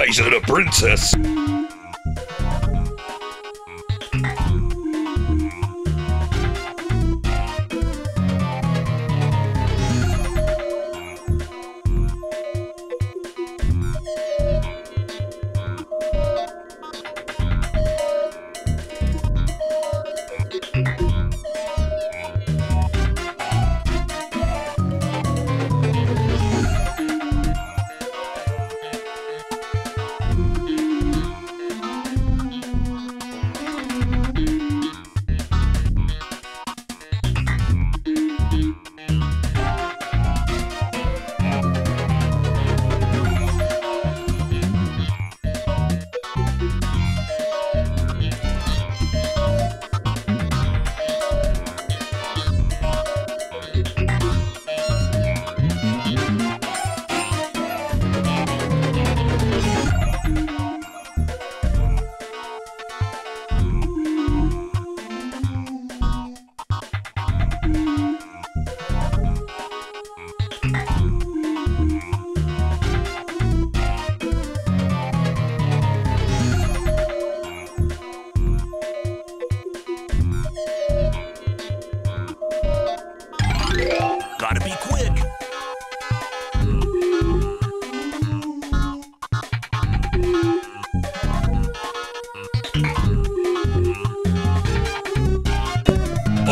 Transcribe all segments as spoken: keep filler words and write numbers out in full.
eyes of the princess.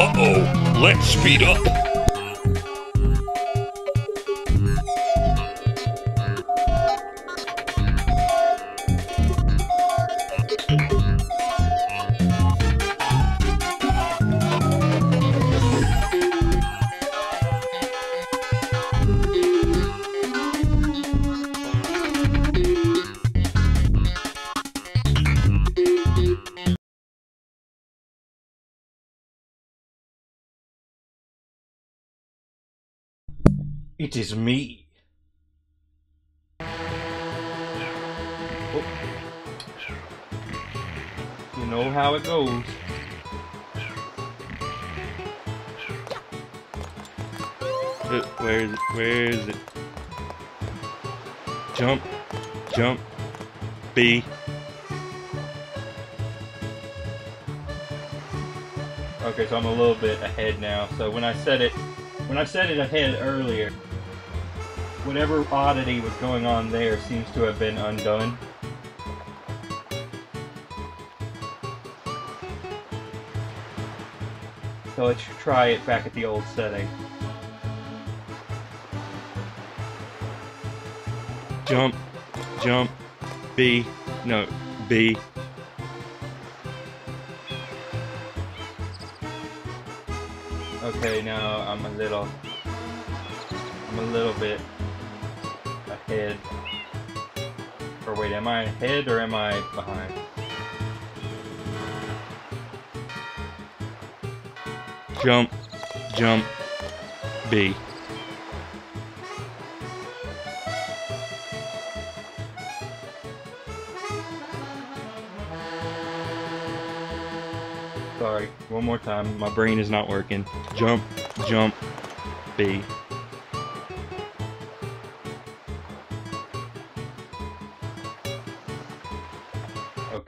Uh-oh, let's speed up. It is me. Oh. You know how it goes. Uh, where is it? Where is it? Jump, jump, B. Okay, so I'm a little bit ahead now. So when I said it, when I said it ahead earlier, whatever oddity was going on there seems to have been undone. So let's try it back at the old setting. Jump, jump, B, no, B. Okay, now I'm a little, I'm a little bit. Head. Or wait, am I ahead or am I behind? Jump, jump, B. Sorry, one more time. My brain is not working. Jump, jump, B.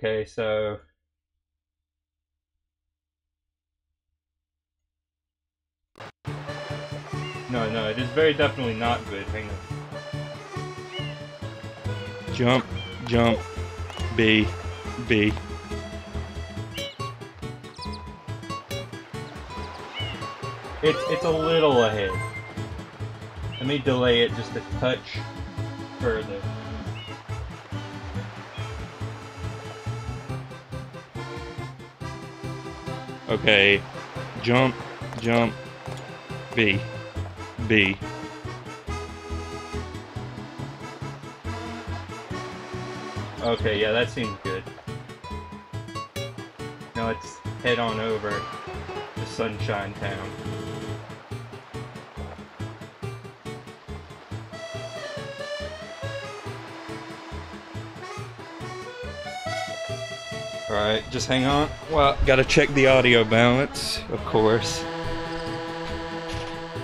Okay, so no, no, it is very definitely not good. Hang on. Jump, jump, B, B. It's it's a little ahead. Let me delay it just a touch further. Okay, jump, jump, B, B. Okay, yeah, that seems good. Now let's head on over to Sunshine Town. Alright, just hang on. Well, gotta check the audio balance, of course.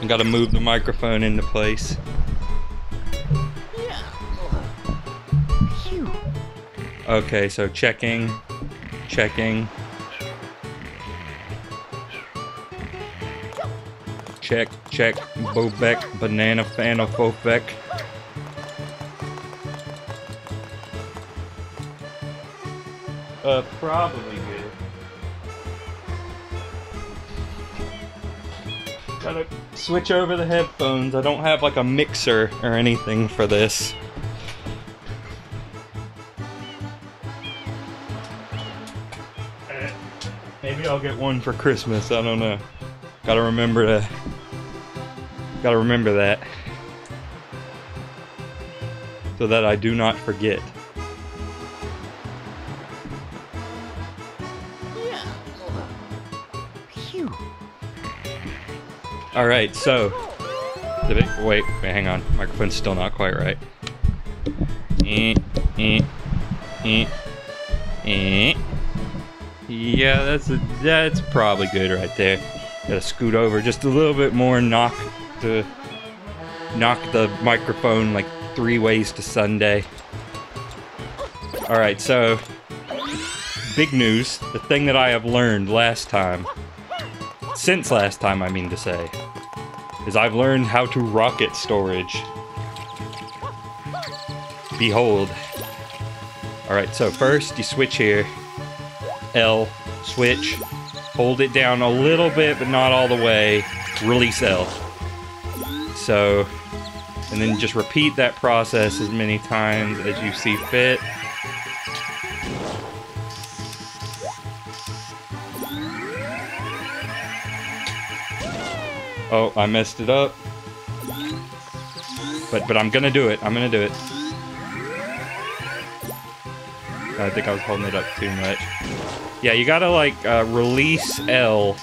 And gotta move the microphone into place. Yeah. Phew. Okay, so checking, checking, check, check, Bobek, banana, fana, Bobek. Uh, probably good. Gotta switch over the headphones. I don't have like a mixer or anything for this. Maybe I'll get one for Christmas, I don't know. Gotta remember to... Gotta remember that. So that I do not forget. Alright, so... The big, wait, wait, hang on. Microphone's still not quite right. Eh, eh, eh, eh. Yeah, that's a, that's probably good right there. Gotta scoot over just a little bit more, knock the knock the microphone like three ways to Sunday. All right, so big news, the thing that I have learned last time, since last time I mean to say, is I've learned how to rocket storage. Behold. All right, so first you switch here. L, switch, hold it down a little bit, but not all the way, release L. So, and then just repeat that process as many times as you see fit. Oh, I messed it up. But, but I'm gonna do it, I'm gonna do it. I think I was holding it up too much. Yeah, you gotta like uh, release L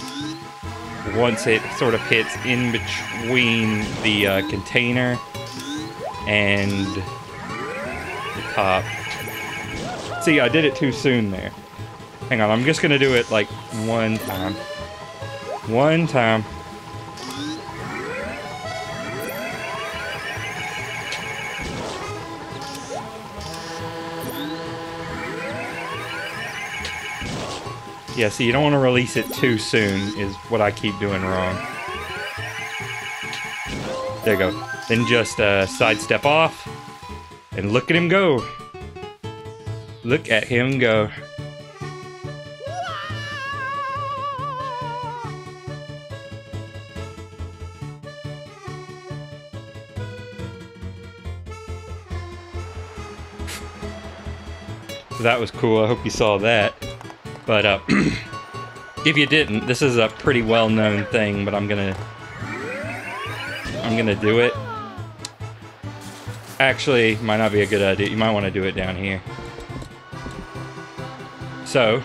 once it sort of hits in between the uh, container and the top. See, I did it too soon there. Hang on, I'm just gonna do it like one time. One time. Yeah, so you don't want to release it too soon, is what I keep doing wrong. There you go. Then just uh, sidestep off, and look at him go. Look at him go. So that was cool, I hope you saw that. But uh, if you didn't, this is a pretty well-known thing. But I'm gonna, I'm gonna do it. Actually, might not be a good idea. You might want to do it down here. So,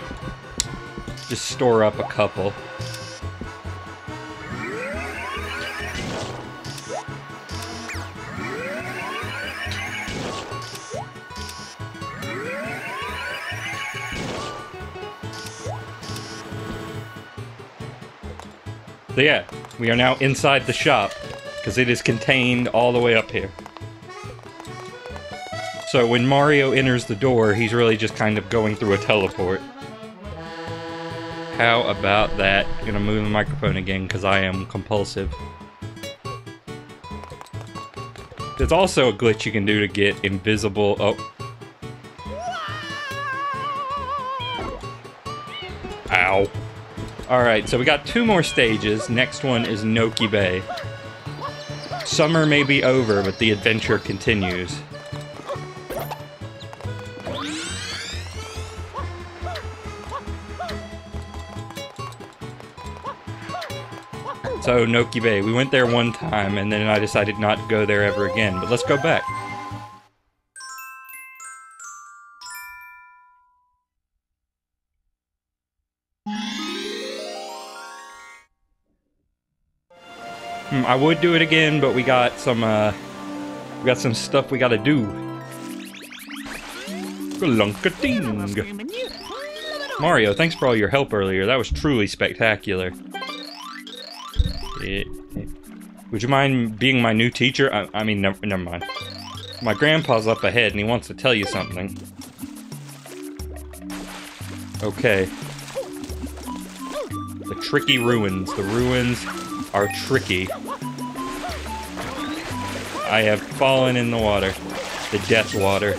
just store up a couple. So yeah, we are now inside the shop, because it is contained all the way up here. So when Mario enters the door, he's really just kind of going through a teleport. How about that? I'm gonna move the microphone again, because I am compulsive. There's also a glitch you can do to get invisible... Oh. Ow. Alright, so we got two more stages. Next one is Noki Bay. Summer may be over, but the adventure continues. So, Noki Bay. We went there one time, and then I decided not to go there ever again, but let's go back. I would do it again, but we got some, uh, we got some stuff we gotta do. Galunka-ding. Mario, thanks for all your help earlier. That was truly spectacular. It, it, would you mind being my new teacher? I, I mean, never, never mind. My grandpa's up ahead and he wants to tell you something. Okay. The tricky ruins. The ruins are tricky. I have fallen in the water. The death water.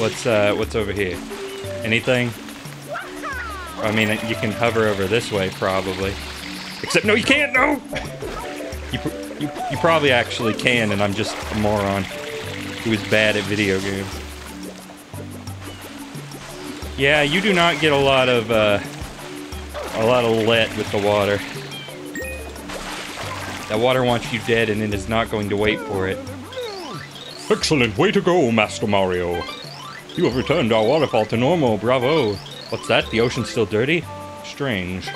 What's, uh, what's over here? Anything? I mean, you can hover over this way, probably. Except, no, you can't! No! You, you, you probably actually can, and I'm just a moron who is bad at video games. Yeah, you do not get a lot of, uh... a lot of let with the water. That water wants you dead, and it is not going to wait for it. Excellent way to go, Master Mario. You have returned our waterfall to normal, bravo. What's that? The ocean's still dirty? Strange.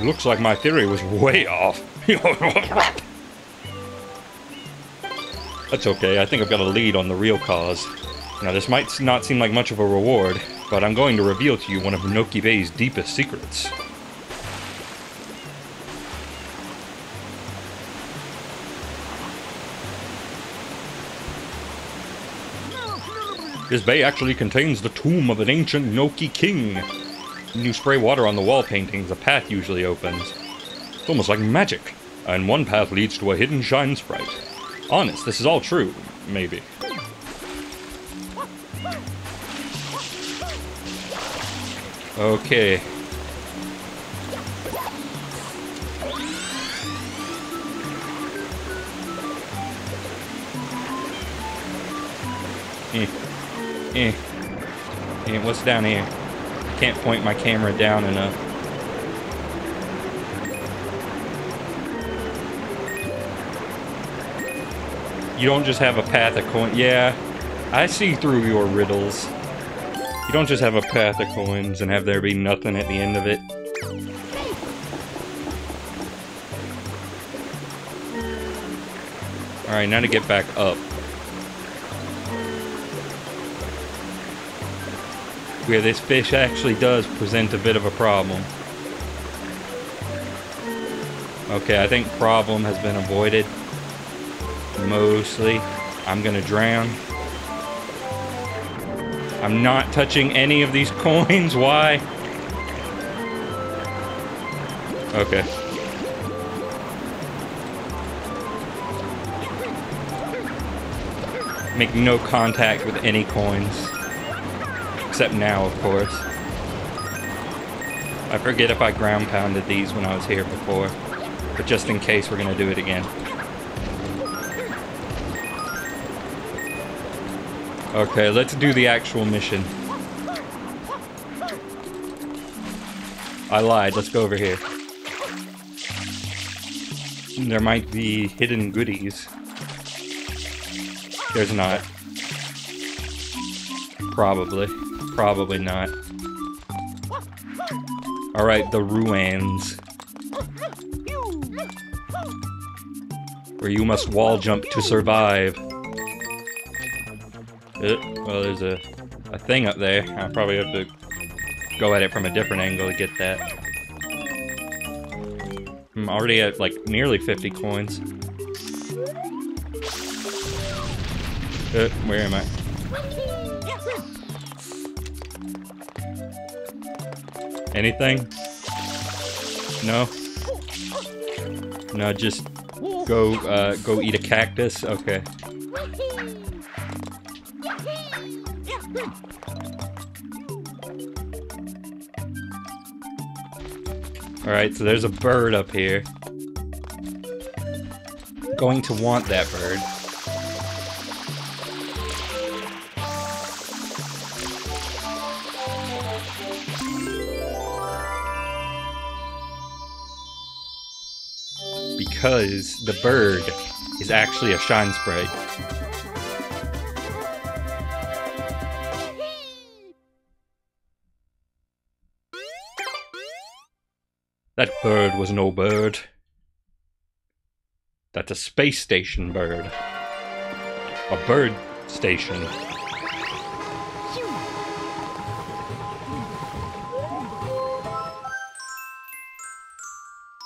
It looks like my theory was way off. That's okay, I think I've got a lead on the real cause. Now, this might not seem like much of a reward, but I'm going to reveal to you one of Inoki Bay's deepest secrets. This bay actually contains the tomb of an ancient Inoki king. When you spray water on the wall paintings, a path usually opens. It's almost like magic. And one path leads to a hidden shine sprite. Honest, this is all true, maybe. Okay. Mm. Eh. Eh, what's down here? Can't point my camera down enough. You don't just have a path of coins. Yeah, I see through your riddles. You don't just have a path of coins and have there be nothing at the end of it. Alright, now to get back up. Where this fish actually does present a bit of a problem. Okay, I think problem has been avoided. Mostly. I'm gonna drown. I'm not touching any of these coins. Why? Okay. Make no contact with any coins. Except now, of course. I forget if I ground pounded these when I was here before, but just in case, we're gonna do it again. Okay, let's do the actual mission. I lied, let's go over here. There might be hidden goodies. There's not. Probably. Probably not. Alright, the ruins. Where you must wall jump to survive. Uh, well, there's a, a thing up there. I'll probably have to go at it from a different angle to get that. I'm already at, like, nearly fifty coins. Uh, where am I? Anything? No? No, just go, uh, go eat a cactus? Okay. Alright, so there's a bird up here. Going to want that bird. Because the bird is actually a shine sprite. That bird was no bird. That's a space station bird. A bird station.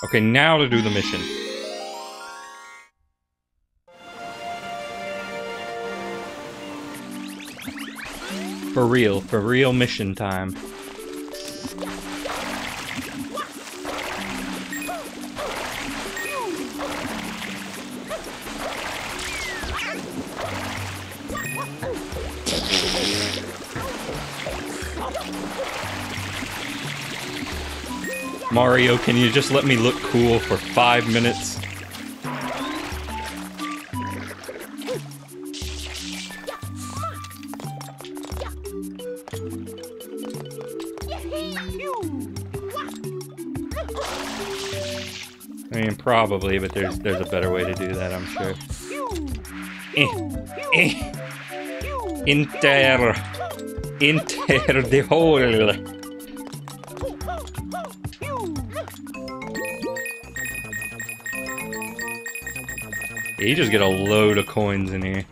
Okay, now to do the mission. For real, for real mission time. Mario, can you just let me look cool for five minutes? I mean, probably, but there's there's a better way to do that, I'm sure. Eh, eh. Inter, inter the whole. You just get a load of coins in here.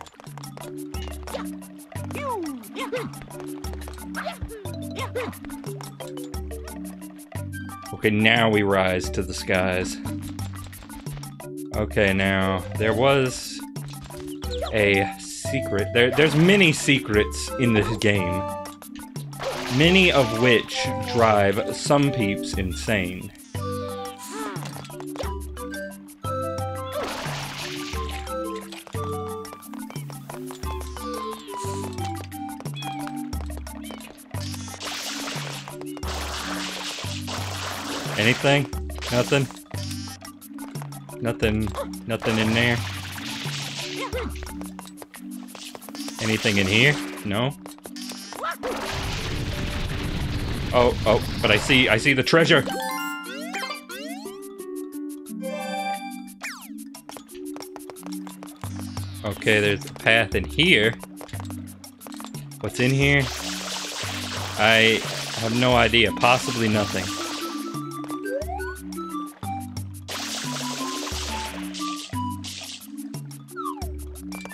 Okay, now we rise to the skies. Okay, now, there was a secret. There, there's many secrets in this game, many of which drive some peeps insane. Anything? Nothing? Nothing, nothing in there? Anything in here? No? Oh, oh, but I see, I see the treasure! Okay, there's a path in here. What's in here? I have no idea, possibly nothing.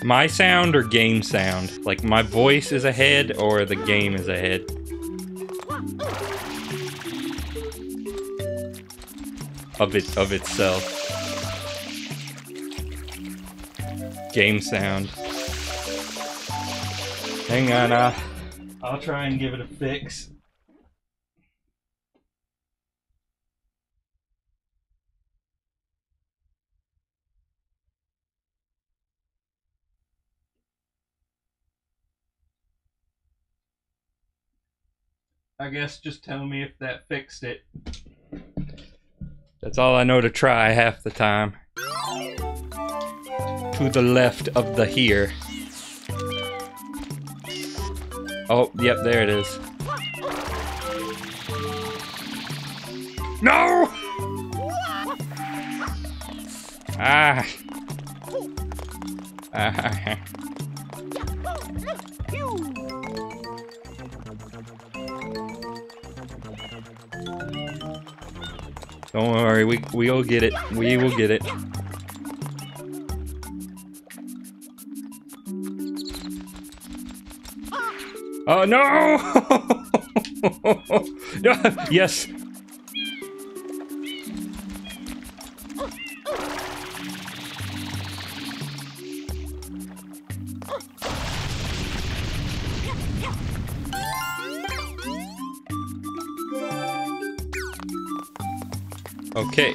My sound or game sound? Like my voice is ahead or the game is ahead? Of it, of itself. Game sound. Hang on, uh, I'll try and give it a fix. I guess just tell me if that fixed it. That's all I know to try half the time. To the left of the here. Oh, yep, there it is. No! Ah. Ah. Don't worry, we, we'll get it. We will get it. Oh, no! Yes! Okay.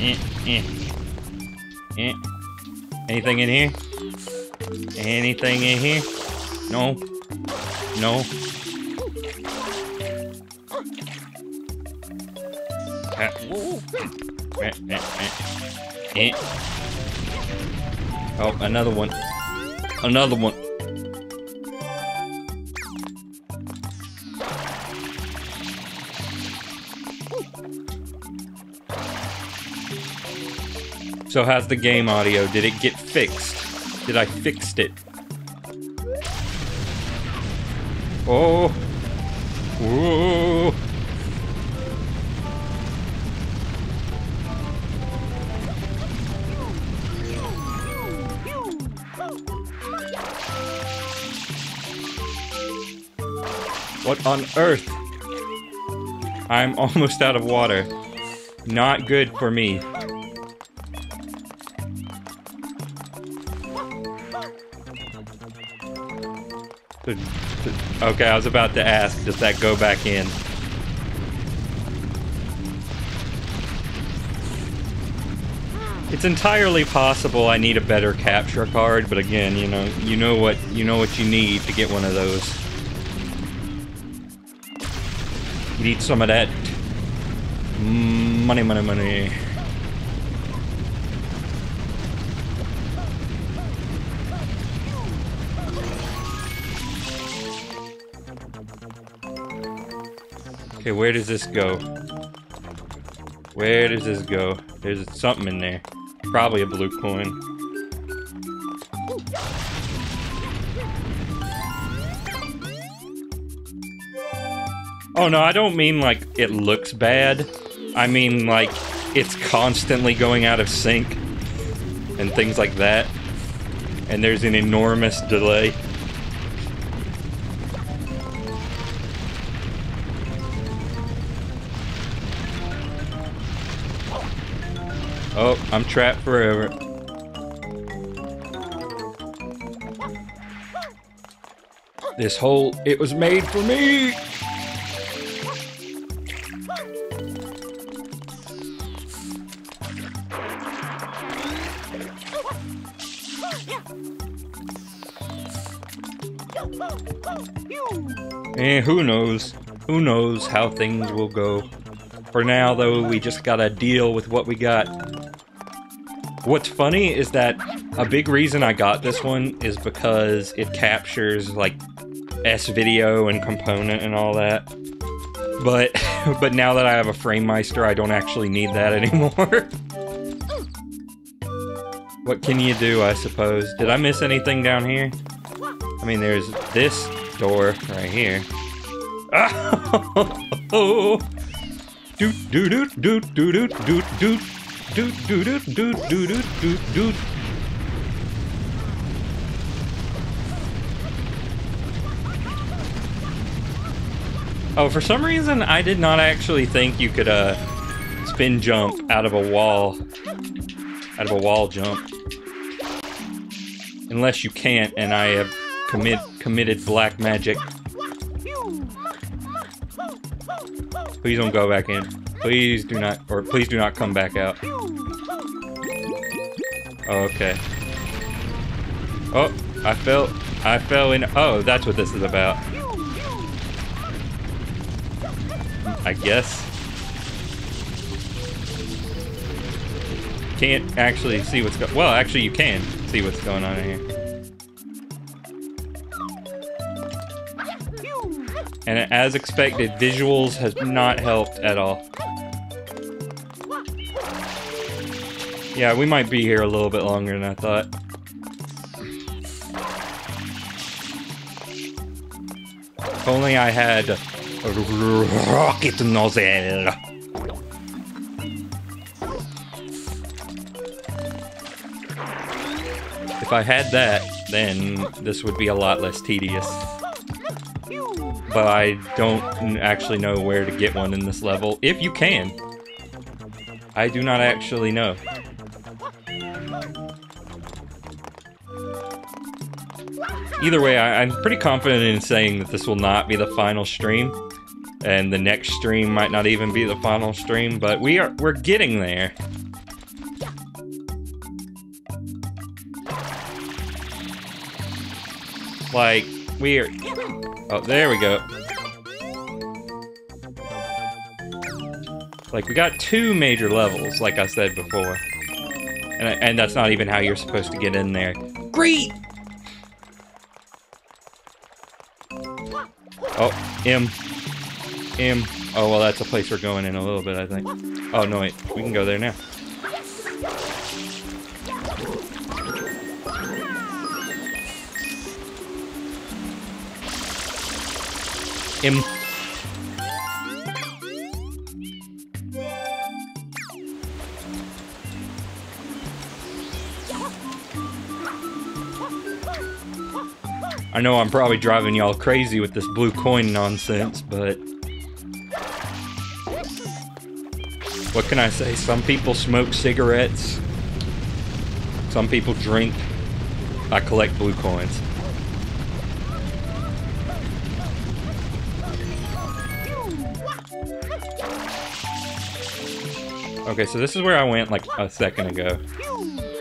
Eh, eh. Eh. Anything in here? Anything in here? No. No. Ah. Eh, eh, eh. Eh. Oh, another one. Another one. So how's the game audio? Did it get fixed? Did I fixed it? Oh. Whoa. What on earth? I'm almost out of water. Not good for me. Okay, I was about to ask, does that go back in? It's entirely possible I need a better capture card, but again, you know, you know what, you know what you need to get one of those. You need some of that money, money, money. Okay, where does this go? Where does this go? There's something in there. Probably a blue coin. Oh no, I don't mean like it looks bad. I mean like it's constantly going out of sync and things like that. And there's an enormous delay. Oh, I'm trapped forever. This hole, it was made for me! And who knows? Who knows how things will go. For now, though, we just gotta deal with what we got. What's funny is that a big reason I got this one is because it captures like S-Video and component and all that. But but now that I have a FrameMeister, I don't actually need that anymore. What can you do, I suppose? Did I miss anything down here? I mean, there's this door right here. Oh! Doot doot doot doot doot doot doot. Doot doot doot doot doot doot doot. Oh, for some reason I did not actually think you could uh spin jump out of a wall. Out of a wall jump. Unless you can't, and I have commit committed black magic. Please don't go back in. Please do not, or please do not come back out. Oh, okay. Oh, I fell, I fell in, oh, that's what this is about. I guess. Can't actually see what's going, well, actually you can see what's going on in here. And as expected, visuals has not helped at all. Yeah, we might be here a little bit longer than I thought. If only I had a rocket nozzle. If I had that, then this would be a lot less tedious. But I don't actually know where to get one in this level, if you can. I do not actually know. Either way, I, I'm pretty confident in saying that this will not be the final stream, and the next stream might not even be the final stream, but we are, we're getting there. Like, we are... Oh, there we go. Like, we got two major levels, like I said before. And, I, and that's not even how you're supposed to get in there. Great! Oh, M. M. Oh, well, that's a place we're going in a little bit, I think. Oh, no, wait. We can go there now. Him. I know I'm probably driving y'all crazy with this blue coin nonsense, but what can I say? Some people smoke cigarettes, some people drink. I collect blue coins. Okay, so this is where I went like a second ago.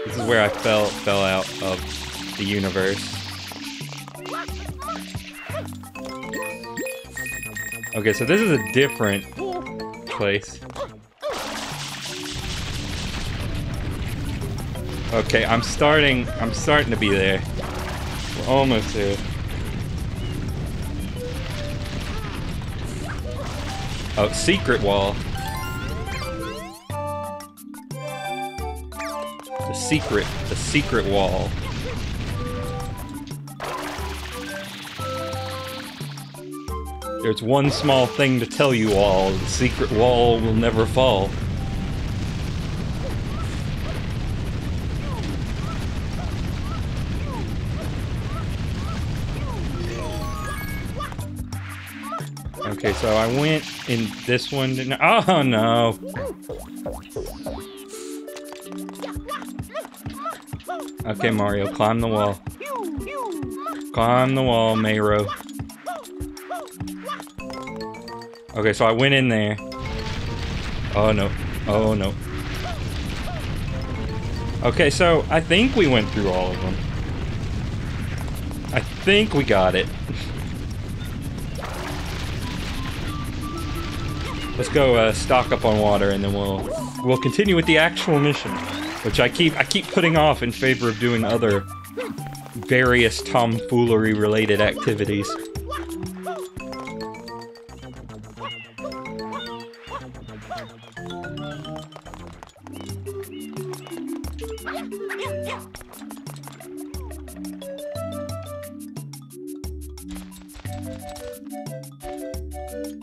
This is where I fell fell out of the universe. Okay, so this is a different place. Okay, I'm starting I'm starting to be there. We're almost there. Oh, secret wall. The secret, the secret wall. There's one small thing to tell you all, the secret wall will never fall. Okay, so I went in this one, didn't I? Oh no! Okay, Mario, climb the wall. Climb the wall, Mario. Okay, so I went in there. Oh no. Oh no. Okay, so I think we went through all of them. I think we got it. Let's go uh, stock up on water, and then we'll we'll continue with the actual mission, which I keep I keep putting off in favor of doing other various tomfoolery-related activities.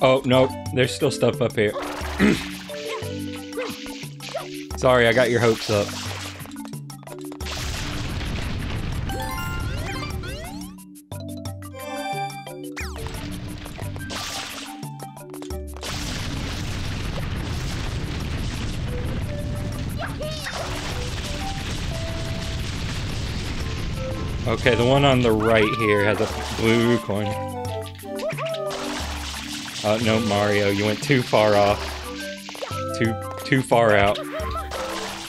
Oh, no, there's still stuff up here. Sorry, I got your hopes up. Okay, the one on the right here has a blue coin. Oh, uh, no, Mario, you went too far off. Too, too far out.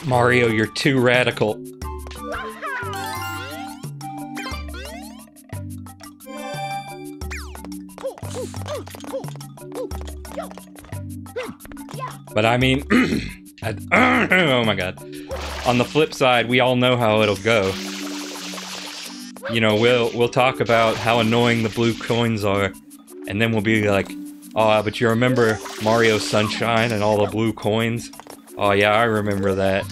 Mario, you're too radical. But I mean, I, oh my god. On the flip side, we all know how it'll go. You know, we'll, we'll talk about how annoying the blue coins are, and then we'll be like, oh, but you remember Mario Sunshine and all the blue coins? Oh yeah, I remember that.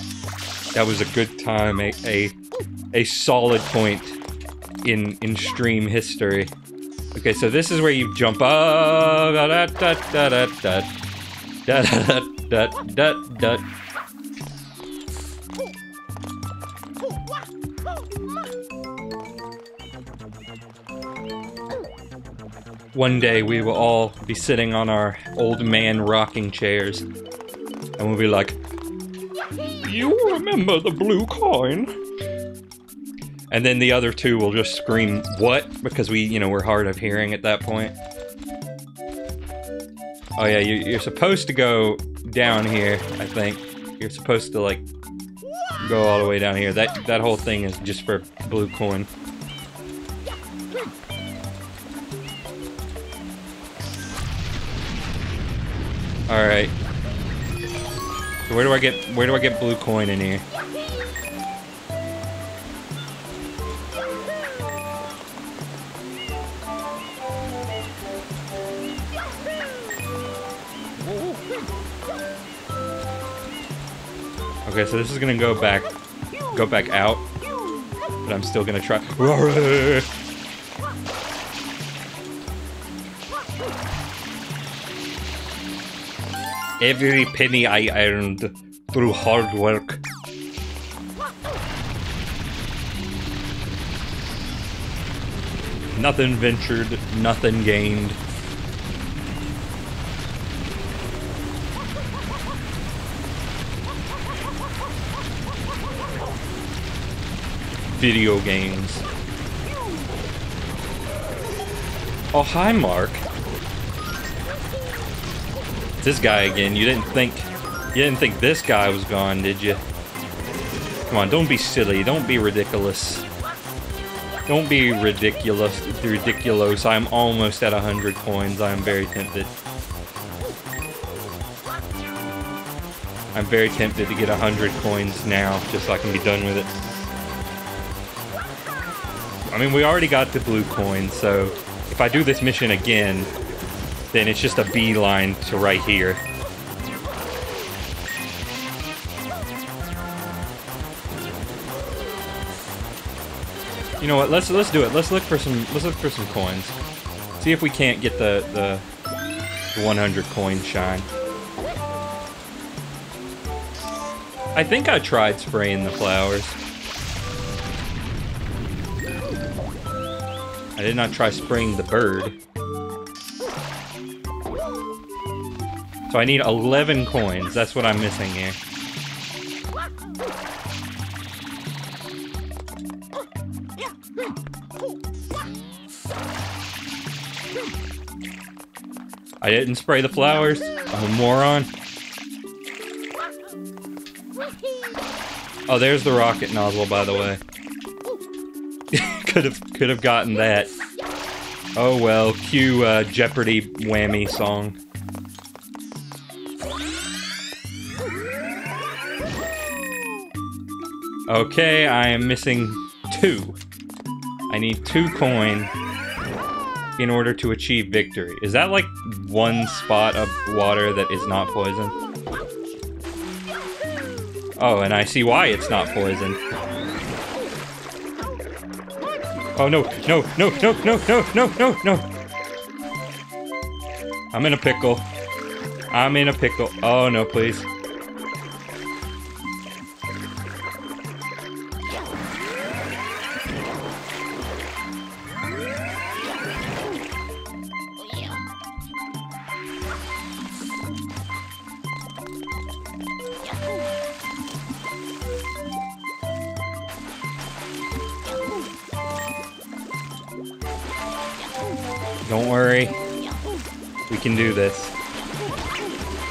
That was a good time, a a, a solid point in in stream history. Okay, so this is where you jump up. Da da da da da da da da da da da. One day we will all be sitting on our old man rocking chairs, and we'll be like, you remember the blue coin? And then the other two will just scream, what? Because we, you know, we're hard of hearing at that point. Oh yeah, you're supposed to go down here, I think. You're supposed to, like, go all the way down here. That, that whole thing is just for blue coin. All right. So where do I get where do I get blue coin in here? Okay, so this is gonna go back, go back out, but I'm still gonna try. Every penny I earned through hard work. Nothing ventured, nothing gained. Video games. Oh, hi, Mark. This guy again. You didn't think You didn't think this guy was gone, did you? Come on, don't be silly. Don't be ridiculous. Don't be ridiculous. Ridiculous. I'm almost at one hundred coins. I am very tempted. I'm very tempted to get one hundred coins now, just so I can be done with it. I mean, we already got the blue coin, so if I do this mission again, then it's just a beeline to right here. You know what? Let's let's do it. Let's look for some. Let's look for some coins. See if we can't get the the, the one hundred coin shine. I think I tried spraying the flowers. I did not try spraying the bird. So I need eleven coins. That's what I'm missing here. I didn't spray the flowers. I'm a moron. Oh, there's the rocket nozzle, by the way. could have could have gotten that. Oh well, cue uh, Jeopardy whammy song. Okay, I am missing two. I need two coin in order to achieve victory. Is that like one spot of water that is not poison? Oh, and I see why it's not poison. Oh no, no, no, no, no, no, no, no, no. I'm in a pickle. I'm in a pickle. Oh no, please. Don't worry, we can do this.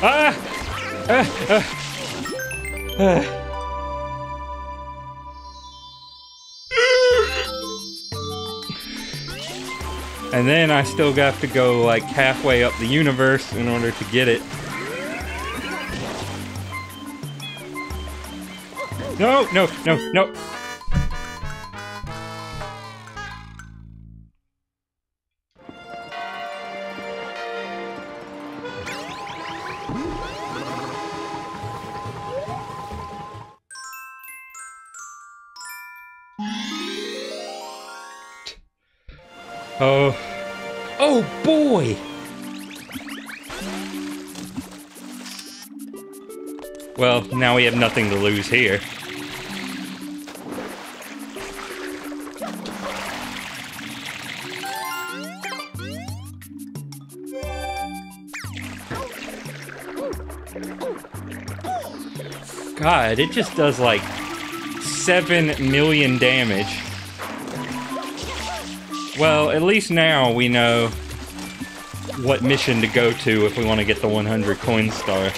Ah! Ah! Ah! Ah! And then I still have to go like halfway up the universe in order to get it. No, no, no, no. Oh, oh boy! Well, now we have nothing to lose here. God, it just does like seven million damage. Well, at least now we know what mission to go to if we want to get the one hundred coin star.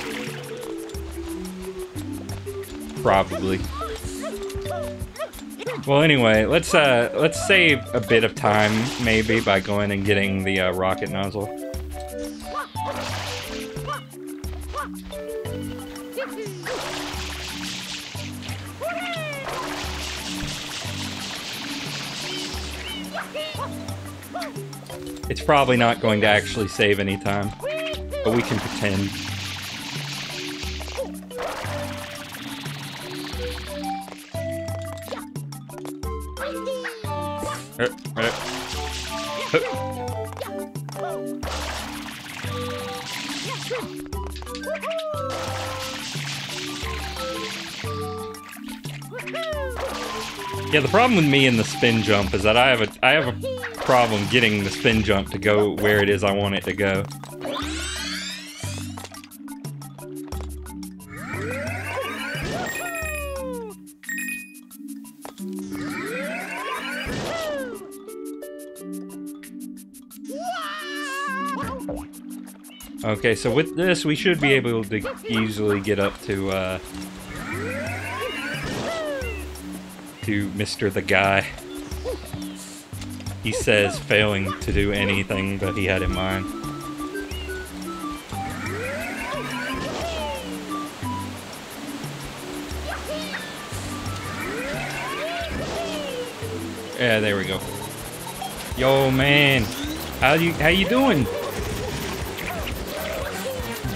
Probably. Well, anyway, let's uh, let's save a bit of time maybe by going and getting the uh, rocket nozzle. It's probably not going to actually save any time, but we can pretend. Uh, uh, uh. Yeah, the problem with me in the spin jump is that I have a I have a problem getting the spin jump to go where it is I want it to go. Okay, so with this, we should be able to easily get up to, uh... to Mister the Guy. He says, failing to do anything that he had in mind. Yeah, there we go. Yo, man, how you how you doing?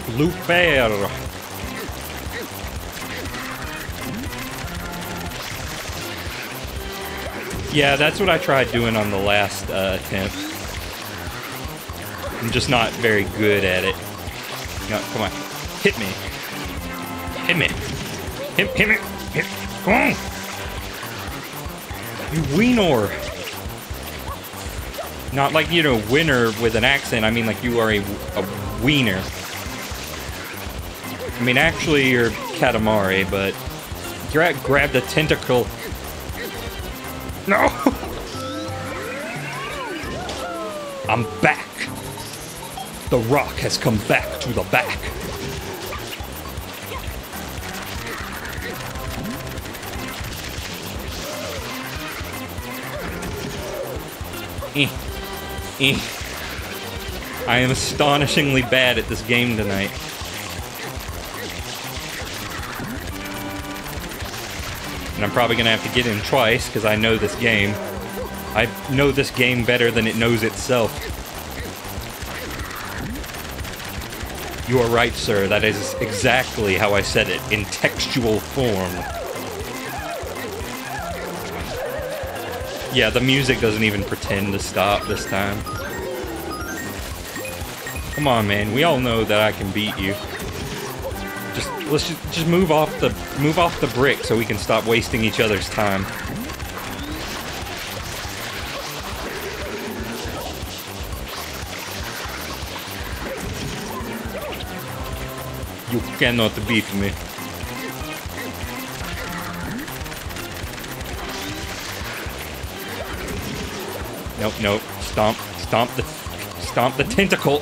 Blue bear. Yeah, that's what I tried doing on the last uh, attempt. I'm just not very good at it. No, come on, hit me, hit me, hit hit me, hit. Come on. You wiener! Not like, you know, winner with an accent, I mean like you are a, a wiener. I mean, actually you're Katamari, but... Gra grab the tentacle! No! I'm back! The rock has come back to the back! I am astonishingly bad at this game tonight. And I'm probably gonna have to get in twice, because I know this game. I know this game better than it knows itself. You are right, sir. That is exactly how I said it, in textual form. Yeah, the music doesn't even pretend to stop this time. Come on, man. We all know that I can beat you. Just let's just, just move off the move off the brick so we can stop wasting each other's time. You cannot beat me. Nope, nope. Stomp, stomp the, stomp the tentacle.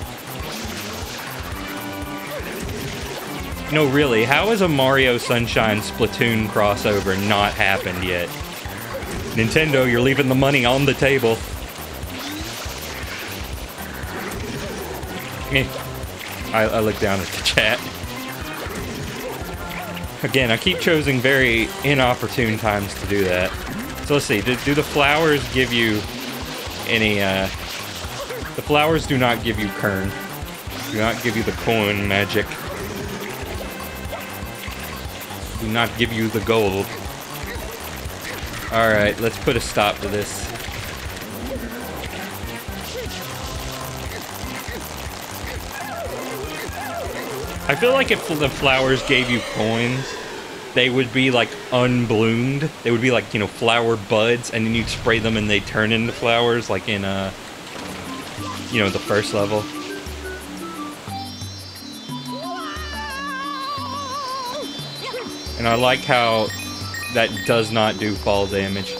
No, really, how has a Mario Sunshine Splatoon crossover not happened yet? Nintendo, you're leaving the money on the table. Eh. I, I look down at the chat. Again, I keep choosing very inopportune times to do that. So let's see, do, do the flowers give you... Any, uh, the flowers do not give you Kern. Do not give you the coin magic. Do not give you the gold. Alright, let's put a stop to this. I feel like if the flowers gave you coins, they would be, like, unbloomed. They would be, like, you know, flower buds, and then you'd spray them and they'd turn into flowers, like in, uh, you know, the first level. And I like how that does not do fall damage.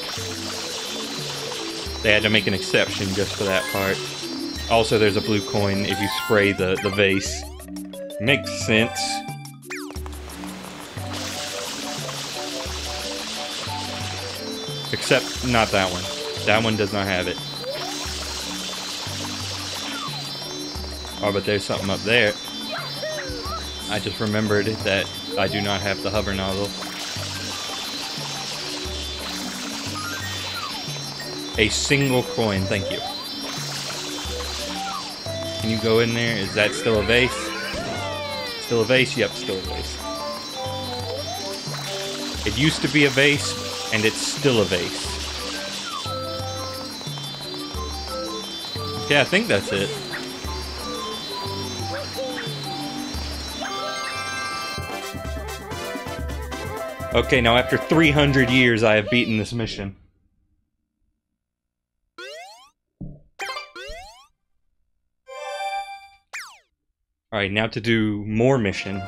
They had to make an exception just for that part. Also, there's a blue coin if you spray the, the vase. Makes sense. Except, not that one. That one does not have it. Oh, but there's something up there. I just remembered that I do not have the hover nozzle. A single coin, thank you. Can you go in there? Is that still a vase? Still a vase? Yep, still a vase. It used to be a vase, and it's still a vase. Yeah, I think that's it. Okay, now after three hundred years, I have beaten this mission. Alright, now to do more mission.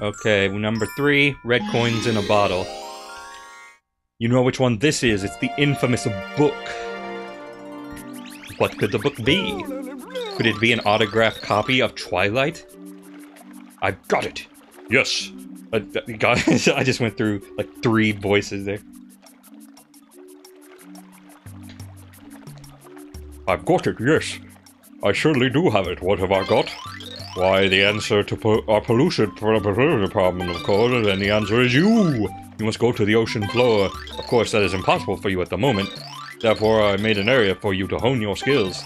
Okay, number three, red coins in a bottle. You know which one this is. It's the infamous book. What could the book be? Could it be an autographed copy of Twilight? I've got it. Yes. I, I, got it. I just went through like three voices there. I've got it, yes. I surely do have it. What have I got? Why, the answer to po our pollution problem, of course, and the answer is you! You must go to the ocean floor. Of course, that is impossible for you at the moment. Therefore, I made an area for you to hone your skills.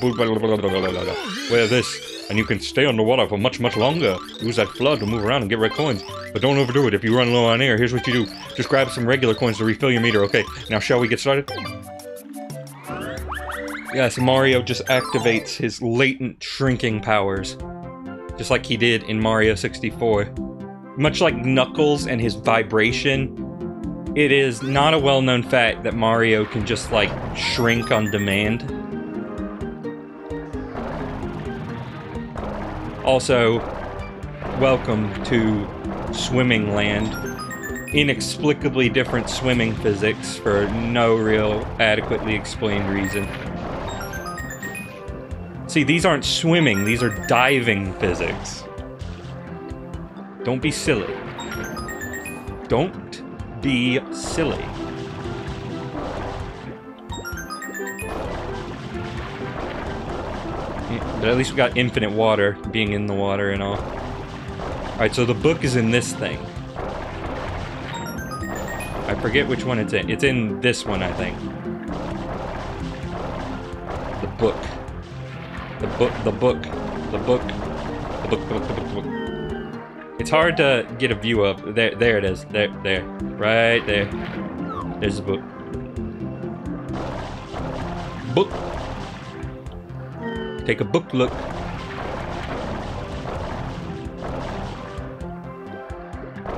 Wear this, and you can stay underwater for much, much longer. Use that flood to move around and get red coins. But don't overdo it. If you run low on air, here's what you do. Just grab some regular coins to refill your meter, okay? Now, shall we get started? Yes, Mario just activates his latent shrinking powers. Just like he did in Mario sixty-four. Much like Knuckles and his vibration, it is not a well-known fact that Mario can just, like, shrink on demand. Also, welcome to Swimming Land. Inexplicably different swimming physics for no real adequately explained reason. See, these aren't swimming, these are diving physics. Don't be silly. Don't be silly. But at least we got infinite water, being in the water and all. Alright, so the book is in this thing. I forget which one it's in. It's in this one, I think. The book. The book, the book, the book, the book, the book, the book, the book. It's hard to get a view of. There, there it is. There, there. Right there. There's the book. Book. Take a book look.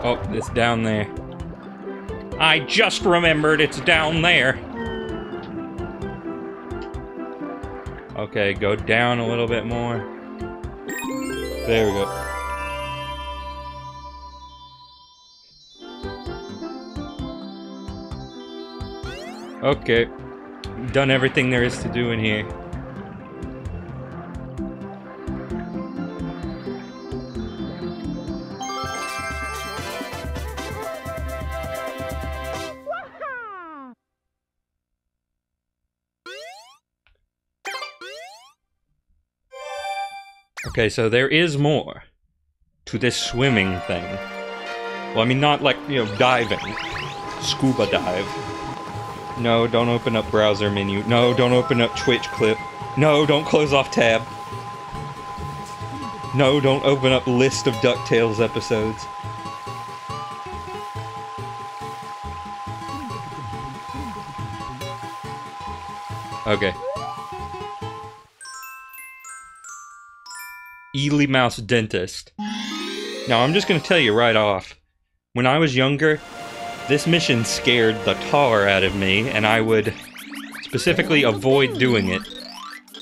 Oh, it's down there. I just remembered it's down there. Okay, go down a little bit more. There we go. Okay. Done everything there is to do in here. Okay, so there is more to this swimming thing. Well, I mean, not like, you know, diving. Scuba dive. No, don't open up browser menu. No, don't open up Twitch clip. No, don't close off tab. No, don't open up list of DuckTales episodes. Okay. Ely Mouse Dentist. Now, I'm just gonna tell you right off, when I was younger, this mission scared the tar out of me, and I would specifically avoid doing it.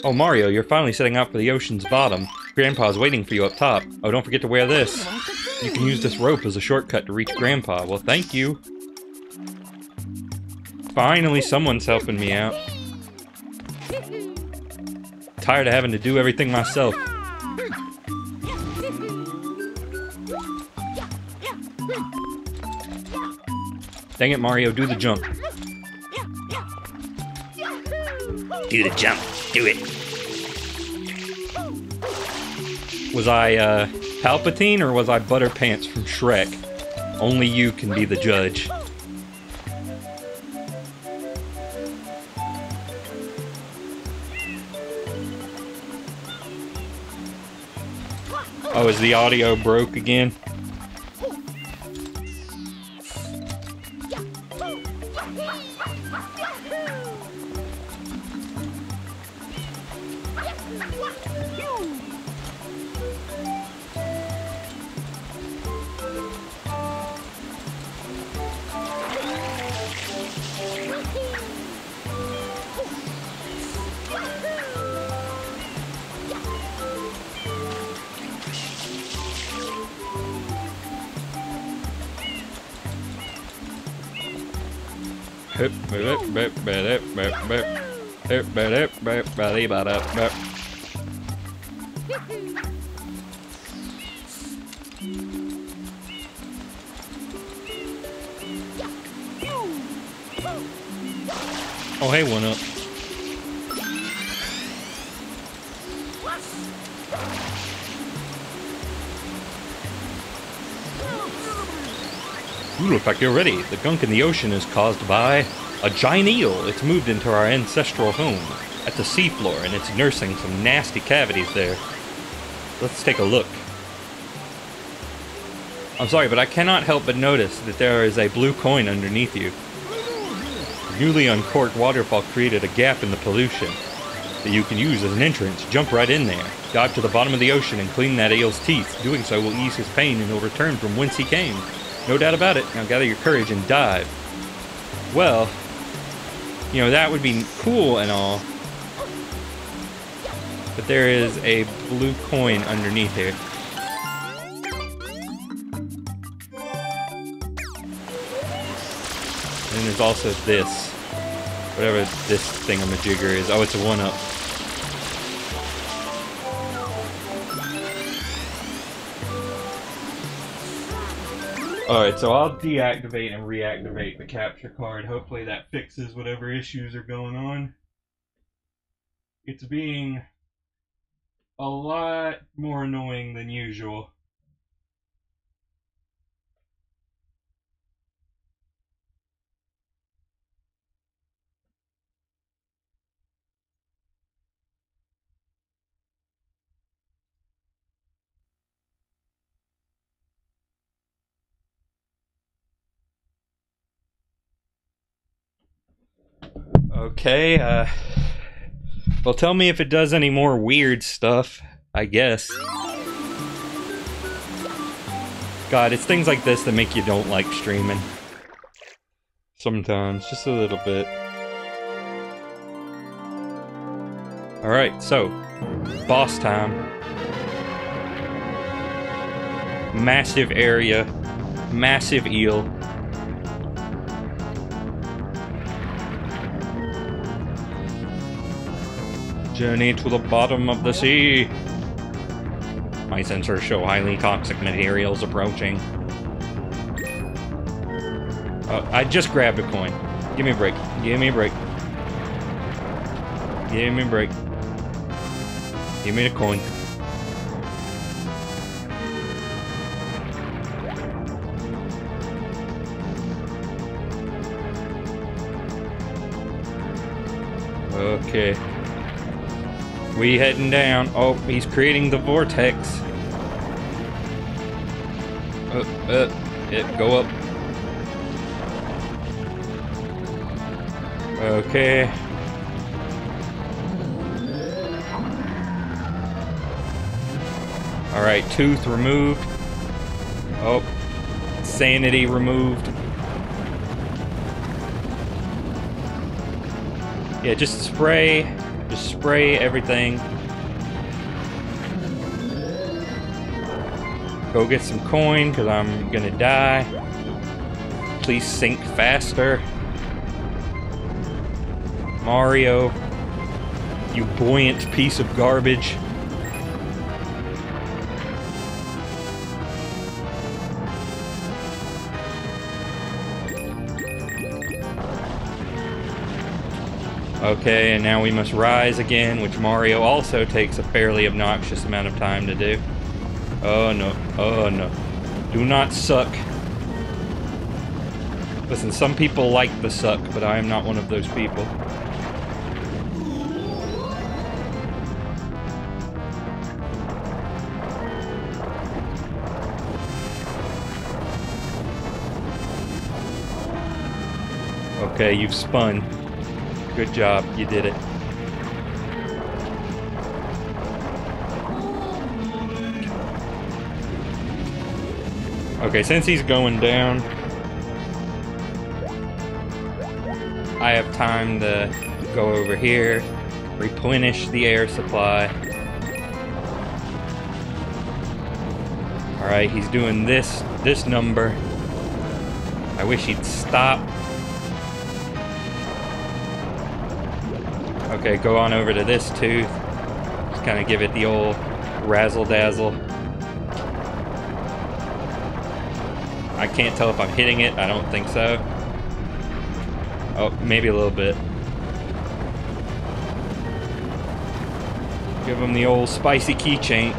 Oh, Mario, you're finally setting out for the ocean's bottom. Grandpa's waiting for you up top. Oh, don't forget to wear this. You can use this rope as a shortcut to reach Grandpa. Well, thank you. Finally, someone's helping me out. Tired of having to do everything myself. Dang it, Mario, do the jump. Do the jump. Do it. Was I, uh, Palpatine or was I Butterpants from Shrek? Only you can be the judge. Oh, is the audio broke again? Oh, hey, one up. You look like you're ready. The gunk in the ocean is caused by a giant eel. It's moved into our ancestral home at the seafloor, and it's nursing some nasty cavities there. Let's take a look. I'm sorry, but I cannot help but notice that there is a blue coin underneath you. The newly uncorked waterfall created a gap in the pollution that you can use as an entrance. Jump right in there. Dive to the bottom of the ocean and clean that eel's teeth. Doing so will ease his pain and he'll return from whence he came. No doubt about it. Now gather your courage and dive. Well, you know, that would be cool and all, but there is a blue coin underneath here. And then there's also this, whatever this thingamajigger is. Oh, it's a one-up. Alright, so I'll deactivate and reactivate the capture card. Hopefully that fixes whatever issues are going on. It's being a lot more annoying than usual. Okay, uh, well, tell me if it does any more weird stuff, I guess. God, it's things like this that make you don't like streaming. Sometimes, just a little bit. Alright, so, boss time. Massive area, massive eel. Journey to the bottom of the sea. My sensors show highly toxic materials approaching. Oh, I just grabbed a coin. Give me a break. Give me a break. Give me a break. Give me the coin. Okay. We heading down. Oh, he's creating the vortex. Up, up, yep, go up. Okay. All right, tooth removed. Oh, sanity removed. Yeah, just spray. Just spray everything. Go get some coin, because I'm gonna die. Please sink faster. Mario, you buoyant piece of garbage. Okay, and now we must rise again, which Mario also takes a fairly obnoxious amount of time to do. Oh no, oh no. Do not suck. Listen, some people like the suck, but I am not one of those people. Okay, you've spun. Good job, you did it. Okay, since he's going down, I have time to go over here, replenish the air supply. Alright, he's doing this, this number. I wish he'd stop. Okay, go on over to this tooth. Just kind of give it the old razzle-dazzle. I can't tell if I'm hitting it. I don't think so. Oh, maybe a little bit. Give him the old spicy keychain.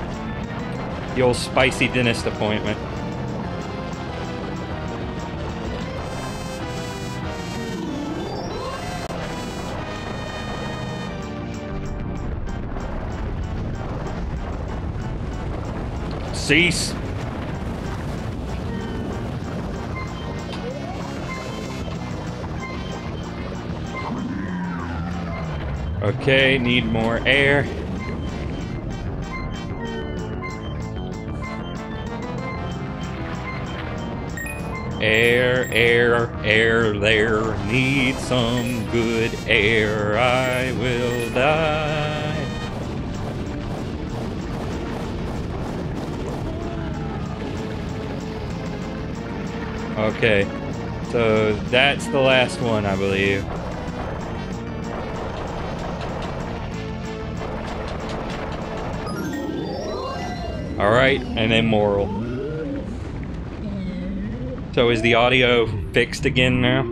The old spicy dentist appointment. Cease. Okay, need more air. Air, air, air, there. Need some good air. I will die. Okay, so that's the last one, I believe. Alright, and immoral. So is the audio fixed again now?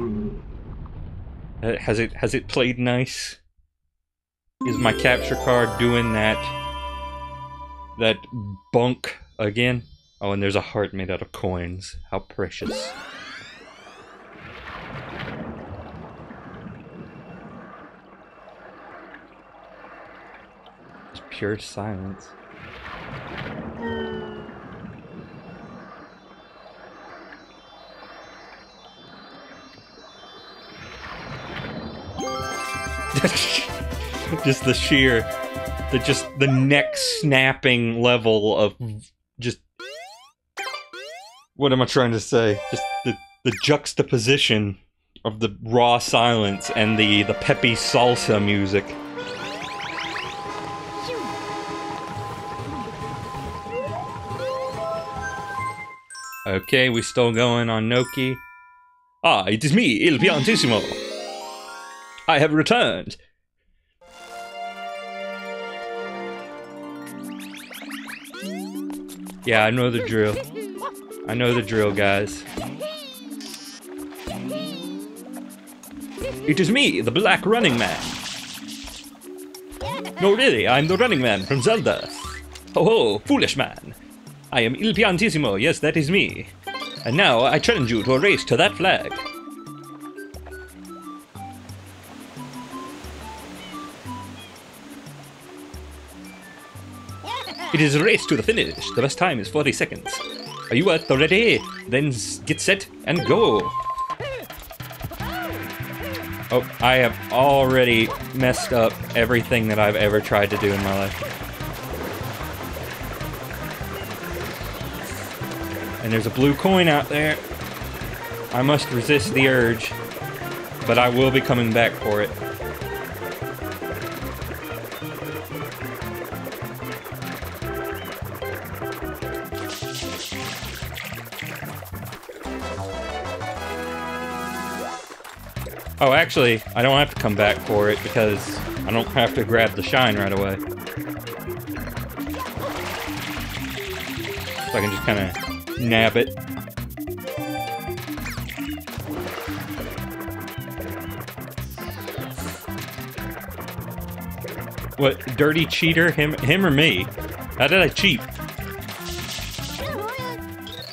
Has it, has it played nice? Is my capture card doing that... that bunk again? Oh, and there's a heart made out of coins. How precious. It's pure silence. Just the sheer, the just the neck snapping level of just... What am I trying to say? Just the, the juxtaposition of the raw silence and the, the peppy salsa music. Okay, we still going on Noki. Ah, it is me, Il Piantissimo. I have returned. Yeah, I know the drill. I know the drill, guys. It is me, the Black Running Man. No, really, I'm the Running Man from Zelda. Ho ho, foolish man. I am Il Piantissimo, yes, that is me. And now I challenge you to a race to that flag. It is a race to the finish. The best time is forty seconds. Are you at the ready? Then get set and go! Oh, I have already messed up everything that I've ever tried to do in my life. And there's a blue coin out there. I must resist the urge, but I will be coming back for it. Oh, actually, I don't have to come back for it because I don't have to grab the shine right away. So I can just kind of nab it. What, dirty cheater? Him, him or me? How did I cheat?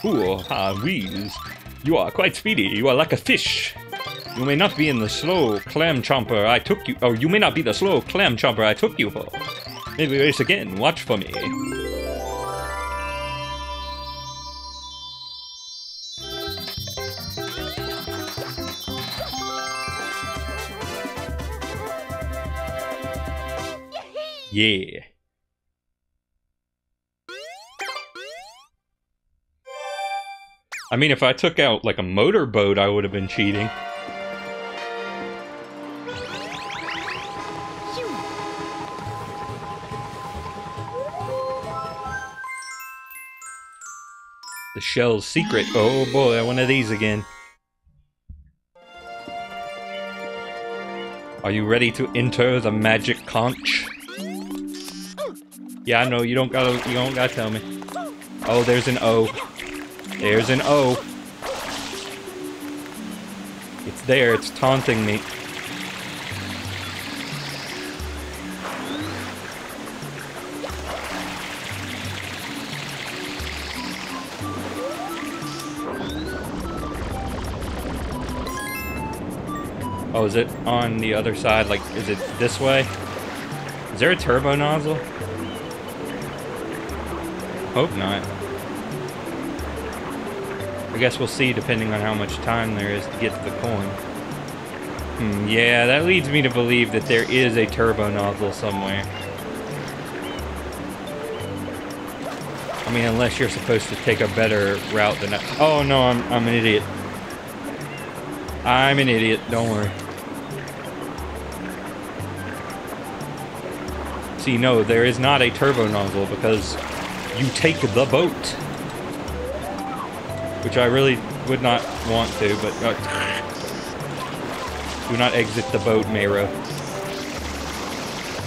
Ooh, ah, wheeze. You are quite speedy. You are like a fish. You may not be in the slow clam chomper I took you- or you may not be the slow clam chomper I took you for. Maybe race again, watch for me. Yeah. I mean, if I took out like a motorboat, I would have been cheating. The shell's secret. Oh boy, one of these again. Are you ready to enter the magic conch? Yeah, I know, you don't gotta you don't gotta tell me. Oh, there's an O. There's an O. It's there, it's taunting me. Oh, is it on the other side? Like, is it this way? Is there a turbo nozzle? Hope not. I guess we'll see depending on how much time there is to get to the coin. Hmm, yeah, that leads me to believe that there is a turbo nozzle somewhere. I mean, unless you're supposed to take a better route than that. Oh no, I'm, I'm an idiot. I'm an idiot, don't worry. See, no, there is not a turbo nozzle because you take the boat. Which I really would not want to, but... Uh, do not exit the boat, Mero.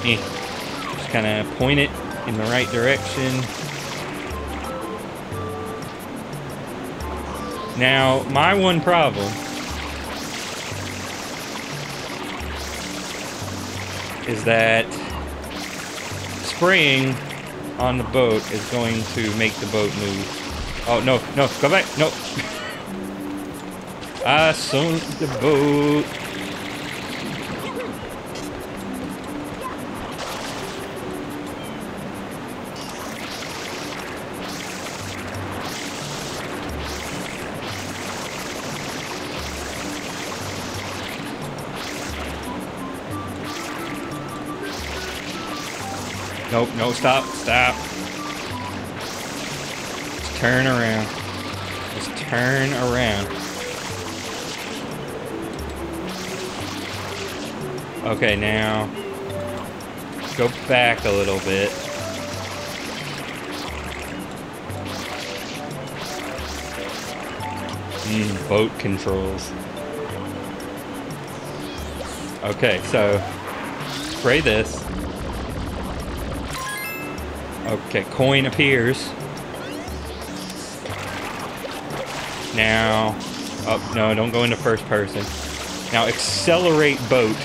Eh. Just kind of point it in the right direction. Now, my one problem... is that spraying on the boat is going to make the boat move. Oh, no, no, go back, no. I sunk the boat. Nope, no, stop, stop. Just turn around. Just turn around. Okay, now... go back a little bit. Mm, boat controls. Okay, so... spray this. Okay, coin appears. Now... oh, no, don't go into first person. Now accelerate boat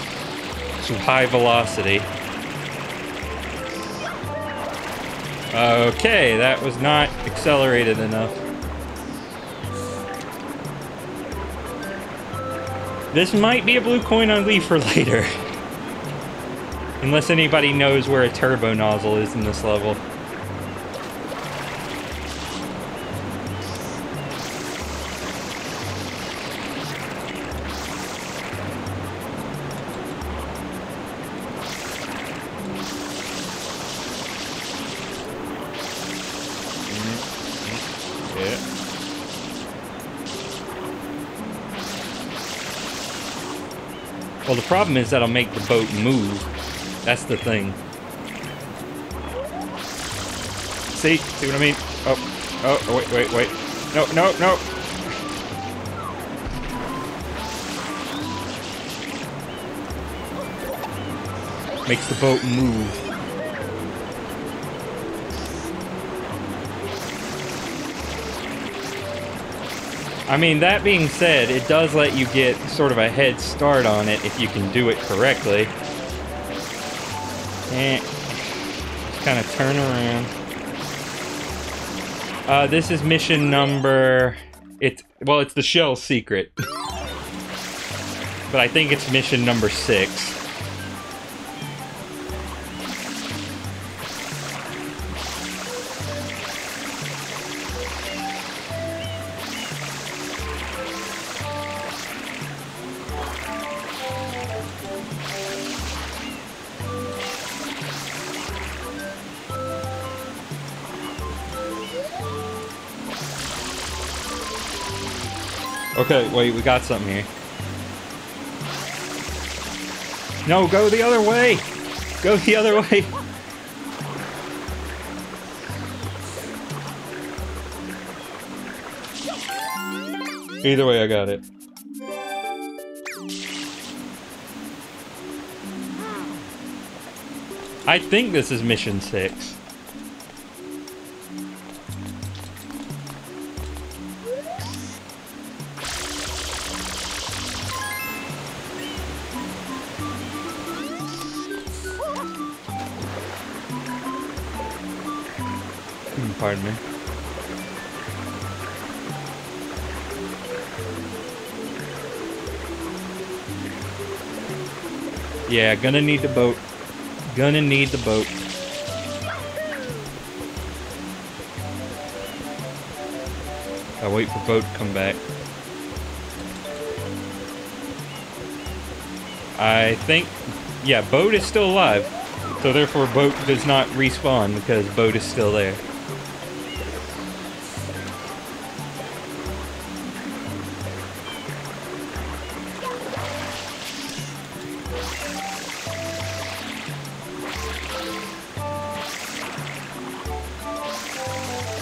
to high velocity. Okay, that was not accelerated enough. This might be a blue coin I'll leave for later. Unless anybody knows where a turbo nozzle is in this level. Well, the problem is that'll make the boat move. That's the thing. See? See what I mean? Oh, oh, wait, wait, wait. No, no, no! Makes the boat move. I mean, that being said, it does let you get sort of a head start on it if you can do it correctly. Eh, just kind of turn around. Uh, this is mission number... It's, well, it's the shell secret. But I think it's mission number six. Okay, wait, we got something here. No, go the other way! Go the other way! Either way, I got it. I think this is mission six. Pardon me. Yeah, gonna need the boat. Gonna need the boat. I'll wait for boat to come back. I think, yeah, boat is still alive. So therefore boat does not respawn because boat is still there.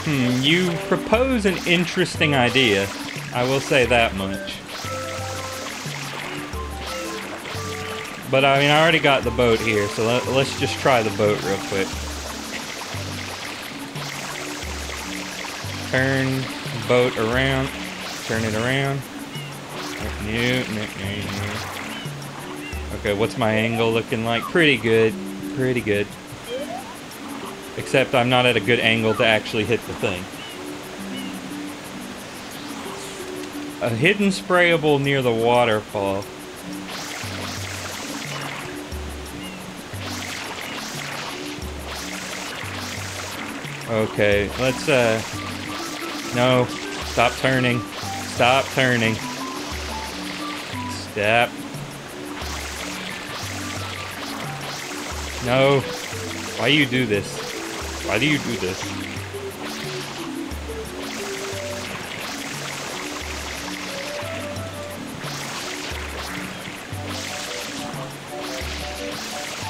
Hmm, you propose an interesting idea. I will say that much. But I mean, I already got the boat here, so let, let's just try the boat real quick. Turn boat around. Turn it around. No, no, no, no. Okay, what's my angle looking like? Pretty good. Pretty good. Except I'm not at a good angle to actually hit the thing. A hidden sprayable near the waterfall. Okay, let's, uh... no. Stop turning. Stop turning. Step. No. Why you do this? Why do you do this?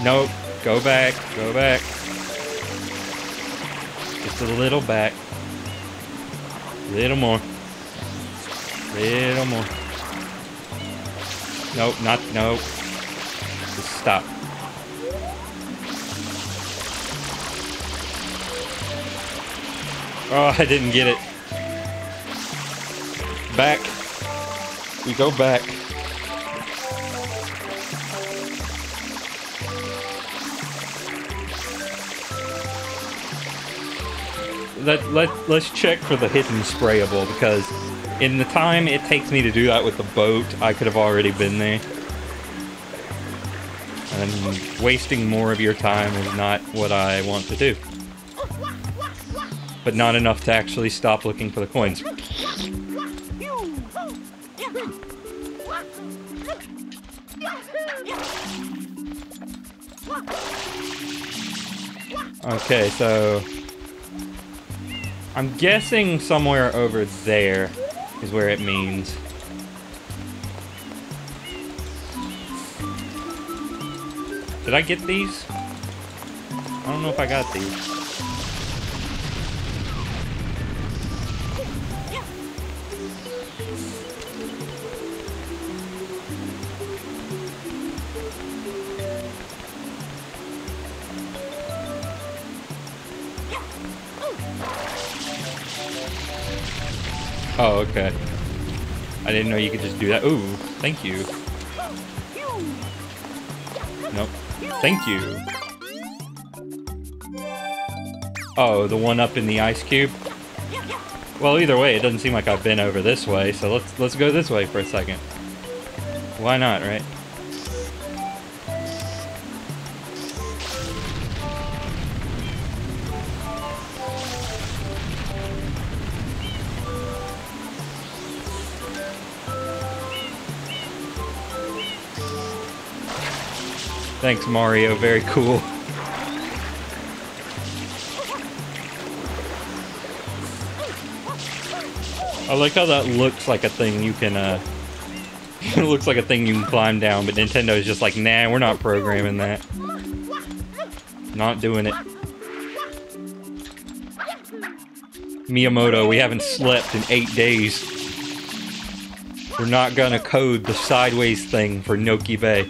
Nope. Go back. Go back. Just a little back. Little more. Little more. Nope. Not. Nope. Just stop. Oh, I didn't get it. Back. We go back. Let, let, let's check for the hidden sprayable, because in the time it takes me to do that with the boat, I could have already been there. And wasting more of your time is not what I want to do. But not enough to actually stop looking for the coins. Okay, so I'm guessing somewhere over there is where it means. Did I get these? I don't know if I got these. Oh, okay. I didn't know you could just do that. Ooh, thank you. Nope. Thank you. Oh, the one up in the ice cube? Well, either way, it doesn't seem like I've been over this way, so let's let's go this way for a second. Why not, right? Thanks, Mario. Very cool. I like how that looks like a thing you can, uh... it looks like a thing you can climb down, but Nintendo's just like, nah, we're not programming that. Not doing it. Miyamoto, we haven't slept in eight days. We're not gonna code the sideways thing for Noki Bay.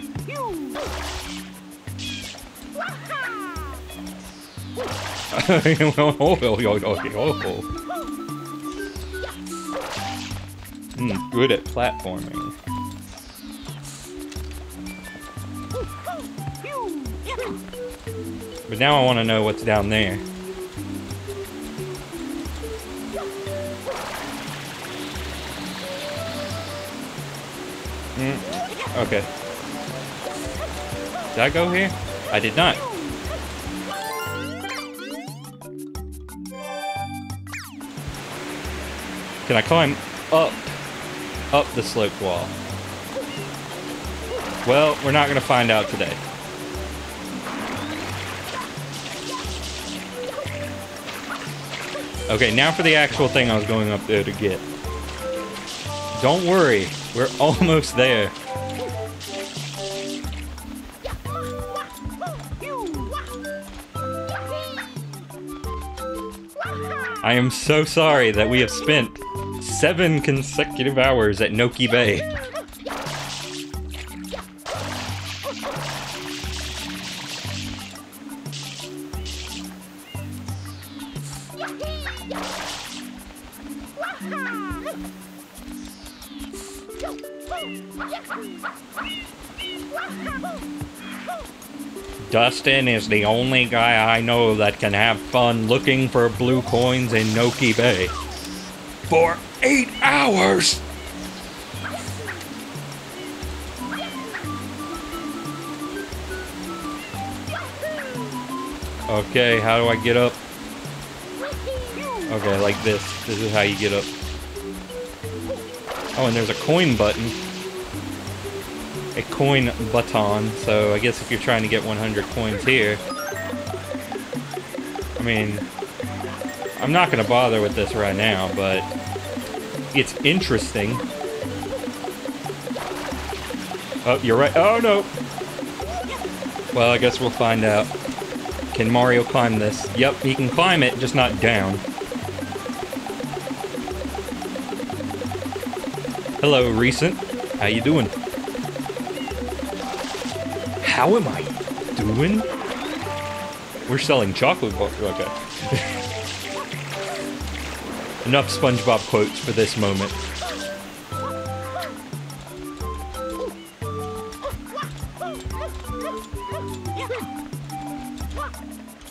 oh, oh, oh, oh, oh. Mm, good at platforming. But now I want to know what's down there. Mm, okay. Did I go here? I did not. Can I climb up, up the sloped wall? Well, we're not gonna find out today. Okay, now for the actual thing I was going up there to get. Don't worry, we're almost there. I am so sorry that we have spent seven consecutive hours at Noki Bay. Dustin is the only guy I know that can have fun looking for blue coins in Noki Bay. For eight hours! Okay, how do I get up? Okay, like this. This is how you get up. Oh, and there's a coin button. A coin baton, so I guess if you're trying to get one hundred coins here... I mean... I'm not gonna bother with this right now, but... it's interesting. Oh, you're right. Oh, no! Well, I guess we'll find out. Can Mario climb this? Yep, he can climb it, just not down. Hello, recent. How you doing? How am I doing? We're selling chocolate bars. Okay. Enough SpongeBob quotes for this moment.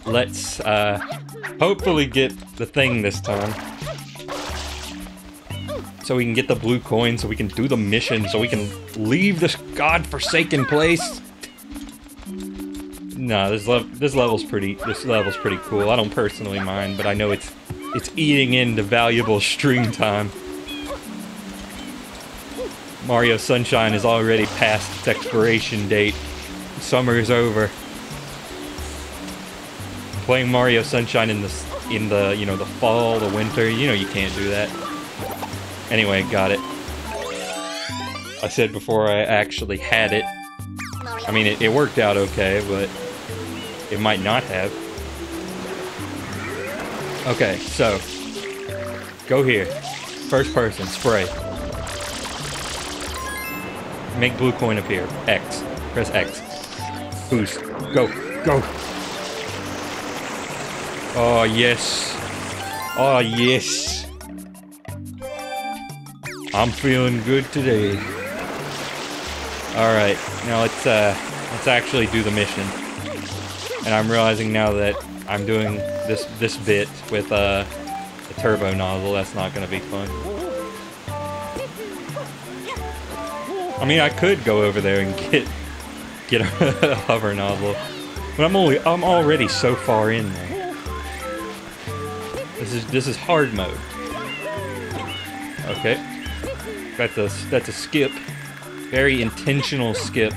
Let's uh, hopefully get the thing this time. So we can get the blue coin, so we can do the mission, so we can leave this godforsaken place. No, this level, this level's pretty, this level's pretty cool. I don't personally mind, but I know it's, it's eating into valuable stream time. Mario Sunshine is already past its expiration date. Summer is over. Playing Mario Sunshine in the, in the, you know, the fall, the winter, you know you can't do that. Anyway, got it. I said before I actually had it. I mean, it, it worked out okay, but... it might not have. Okay, so... go here. First person, spray. Make blue coin appear. X. Press X. Boost. Go. Go! Oh, yes. Oh, yes. I'm feeling good today. Alright, now let's uh, let's actually do the mission. And I'm realizing now that I'm doing this this bit with uh, a turbo nozzle. That's not gonna be fun. I mean, I could go over there and get get a hover nozzle, but I'm only I'm already so far in there. This is this is hard mode. Okay. That's a, that's a skip. Very intentional skip.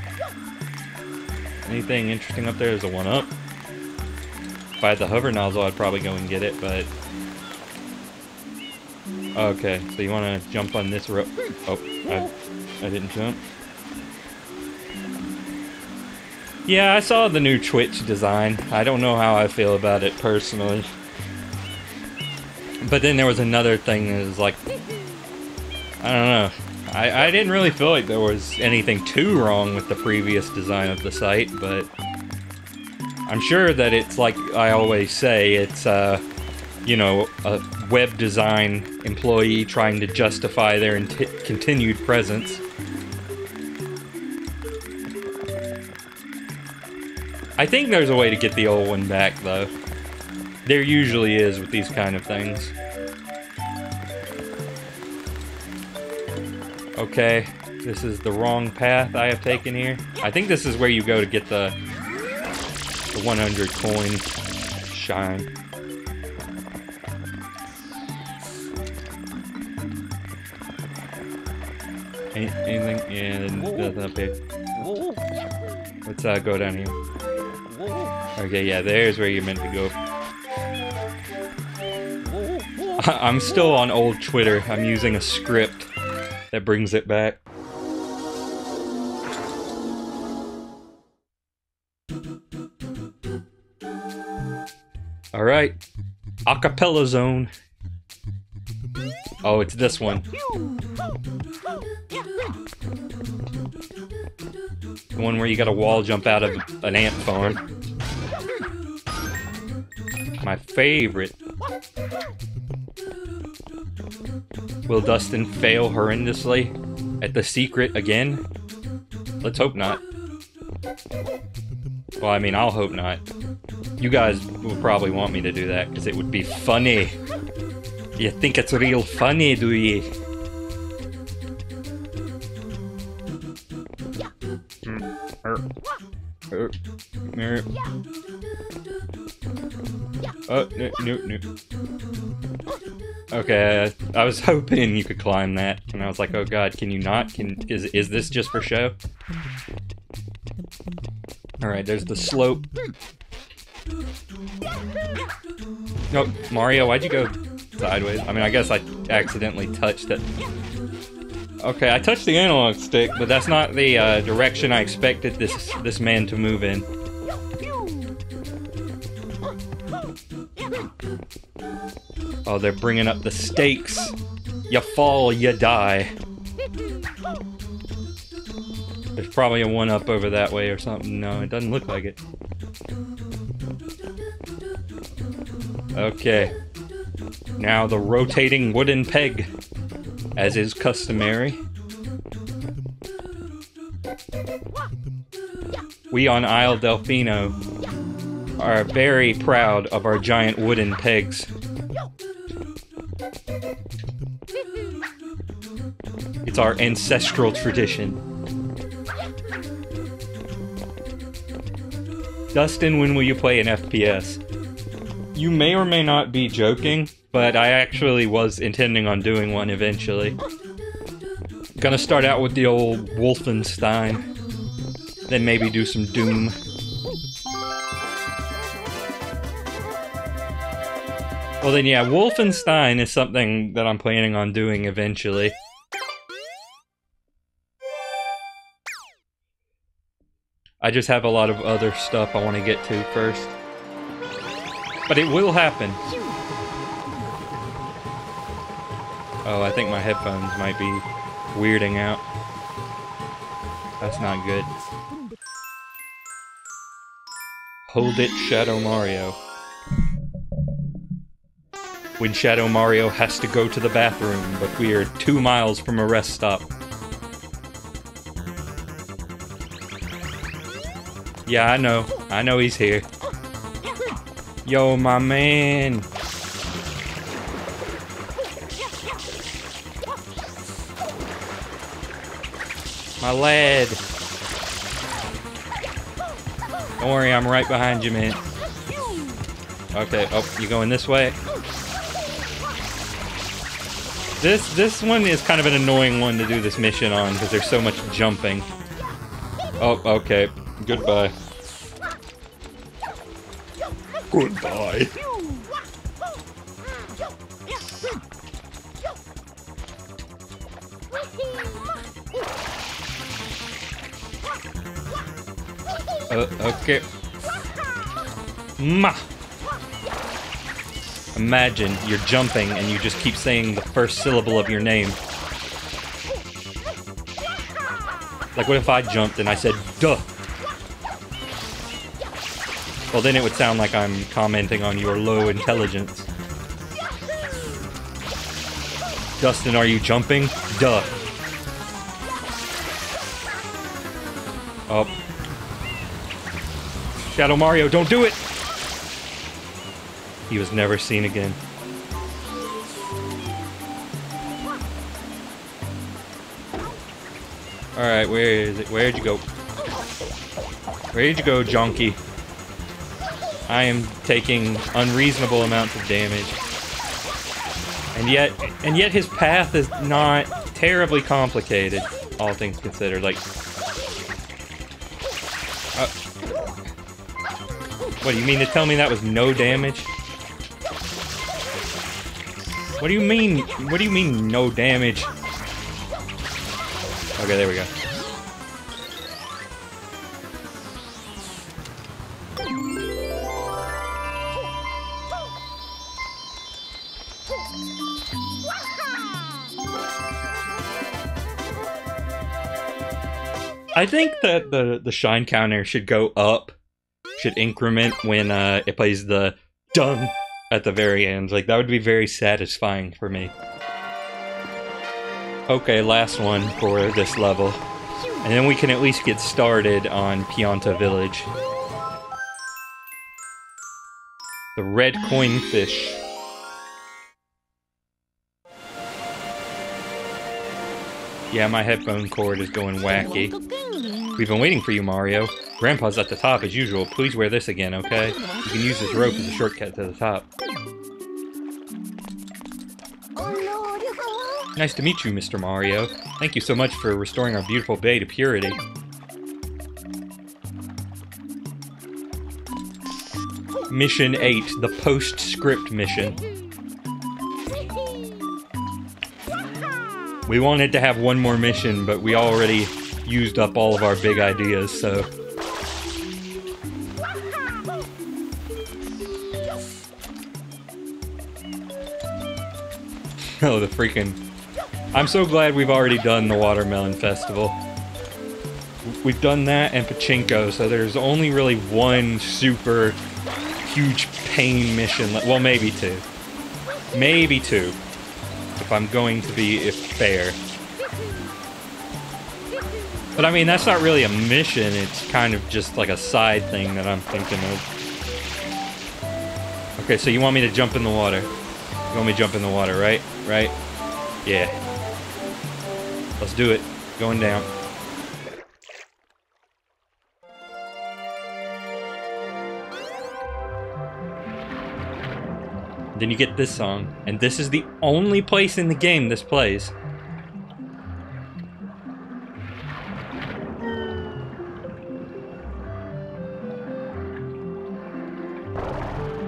Anything interesting up there? There's a one-up. If I had the hover nozzle, I'd probably go and get it, but... okay, so you want to jump on this rope. Oh, I, I didn't jump. Yeah, I saw the new Twitch design. I don't know how I feel about it personally. But then there was another thing that was like... I don't know. I, I didn't really feel like there was anything too wrong with the previous design of the site, but I'm sure that it's like I always say, it's, uh, you know, a web design employee trying to justify their continued presence. I think there's a way to get the old one back, though. There usually is with these kind of things. Okay, this is the wrong path I have taken here. I think this is where you go to get the, the one hundred coin shine. Any, anything? Yeah, nothing up here. Let's uh, go down here. Okay, yeah, there's where you're meant to go. I I'm still on old Twitter. I'm using a script that brings it back. Alright. Acapella zone. Oh, it's this one. The one where you gotta wall jump out of an ant farm. My favorite. Will Dustin fail horrendously at the secret again? Let's hope not. Well, I mean, I'll hope not. You guys will probably want me to do that, because it would be funny. You think it's real funny, do you? Oh, no, no, no. Okay, I was hoping you could climb that, and I was like, oh god, can you not? Can is, is this just for show? Alright, there's the slope. Nope, Mario, why'd you go sideways? I mean, I guess I accidentally touched it. Okay, I touched the analog stick, but that's not the uh, direction I expected this, this man to move in. Oh, they're bringing up the stakes. You fall, you die. There's probably a one-up over that way or something. No, it doesn't look like it. Okay. Now the rotating wooden peg, as is customary. We on Isle Delfino are very proud of our giant wooden pegs. It's our ancestral tradition. Dustin, when will you play an F P S? You may or may not be joking, but I actually was intending on doing one eventually. Gonna start out with the old Wolfenstein, then maybe do some Doom. Well then, yeah, Wolfenstein is something that I'm planning on doing eventually. I just have a lot of other stuff I want to get to first. But it will happen. Oh, I think my headphones might be weirding out. That's not good. Hold it, Shadow Mario. When Shadow Mario has to go to the bathroom, but we are two miles from a rest stop. Yeah, I know. I know he's here. Yo, my man. My lad. Don't worry, I'm right behind you, man. Okay, oh, you going this way? This, this one is kind of an annoying one to do this mission on, because there's so much jumping. Oh, okay. Goodbye. Goodbye. Uh, okay. Ma. Imagine you're jumping and you just keep saying the first syllable of your name. Like, what if I jumped and I said, duh? Well, then it would sound like I'm commenting on your low intelligence. Dustin, are you jumping? Duh. Up. Shadow Mario, don't do it! He was never seen again. Alright, where is it? Where'd you go? Where'd you go, Jonky? I am taking unreasonable amounts of damage. And yet, and yet his path is not terribly complicated, all things considered. Like... Uh, what, do you mean to tell me that was no damage? What do you mean? What do you mean no damage? Okay, there we go. I think that the, the shine counter should go up, should increment when uh, it plays the dun at the very end. Like, that would be very satisfying for me. Okay, last one for this level. And then we can at least get started on Pianta Village. The red coin fish. Yeah, my headphone cord is going wacky. We've been waiting for you, Mario. Grandpa's at the top as usual. Please wear this again, okay? You can use this rope as a shortcut to the top. Nice to meet you, Mister Mario. Thank you so much for restoring our beautiful bay to purity. Mission eight, the postscript mission. We wanted to have one more mission, but we already used up all of our big ideas, so... Oh, the freaking... I'm so glad we've already done the Watermelon Festival. We've done that and Pachinko, so there's only really one super huge pain mission. Well, maybe two. Maybe two. If I'm going to be fair. But I mean, that's not really a mission, it's kind of just like a side thing that I'm thinking of. Okay, so you want me to jump in the water. You want me to jump in the water, right? Right? Yeah. Let's do it. Going down. Then you get this song, and this is the only place in the game this plays.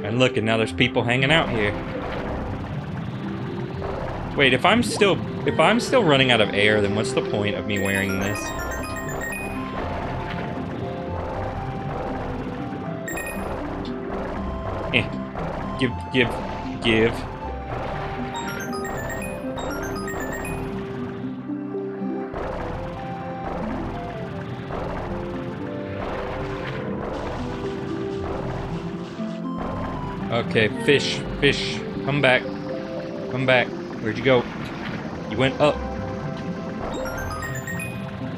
And look, and now there's people hanging out here. Wait, if I'm still if I'm still running out of air, then what's the point of me wearing this? Eh. Give give Give. Okay, fish, fish, come back, come back. Where'd you go? You went up.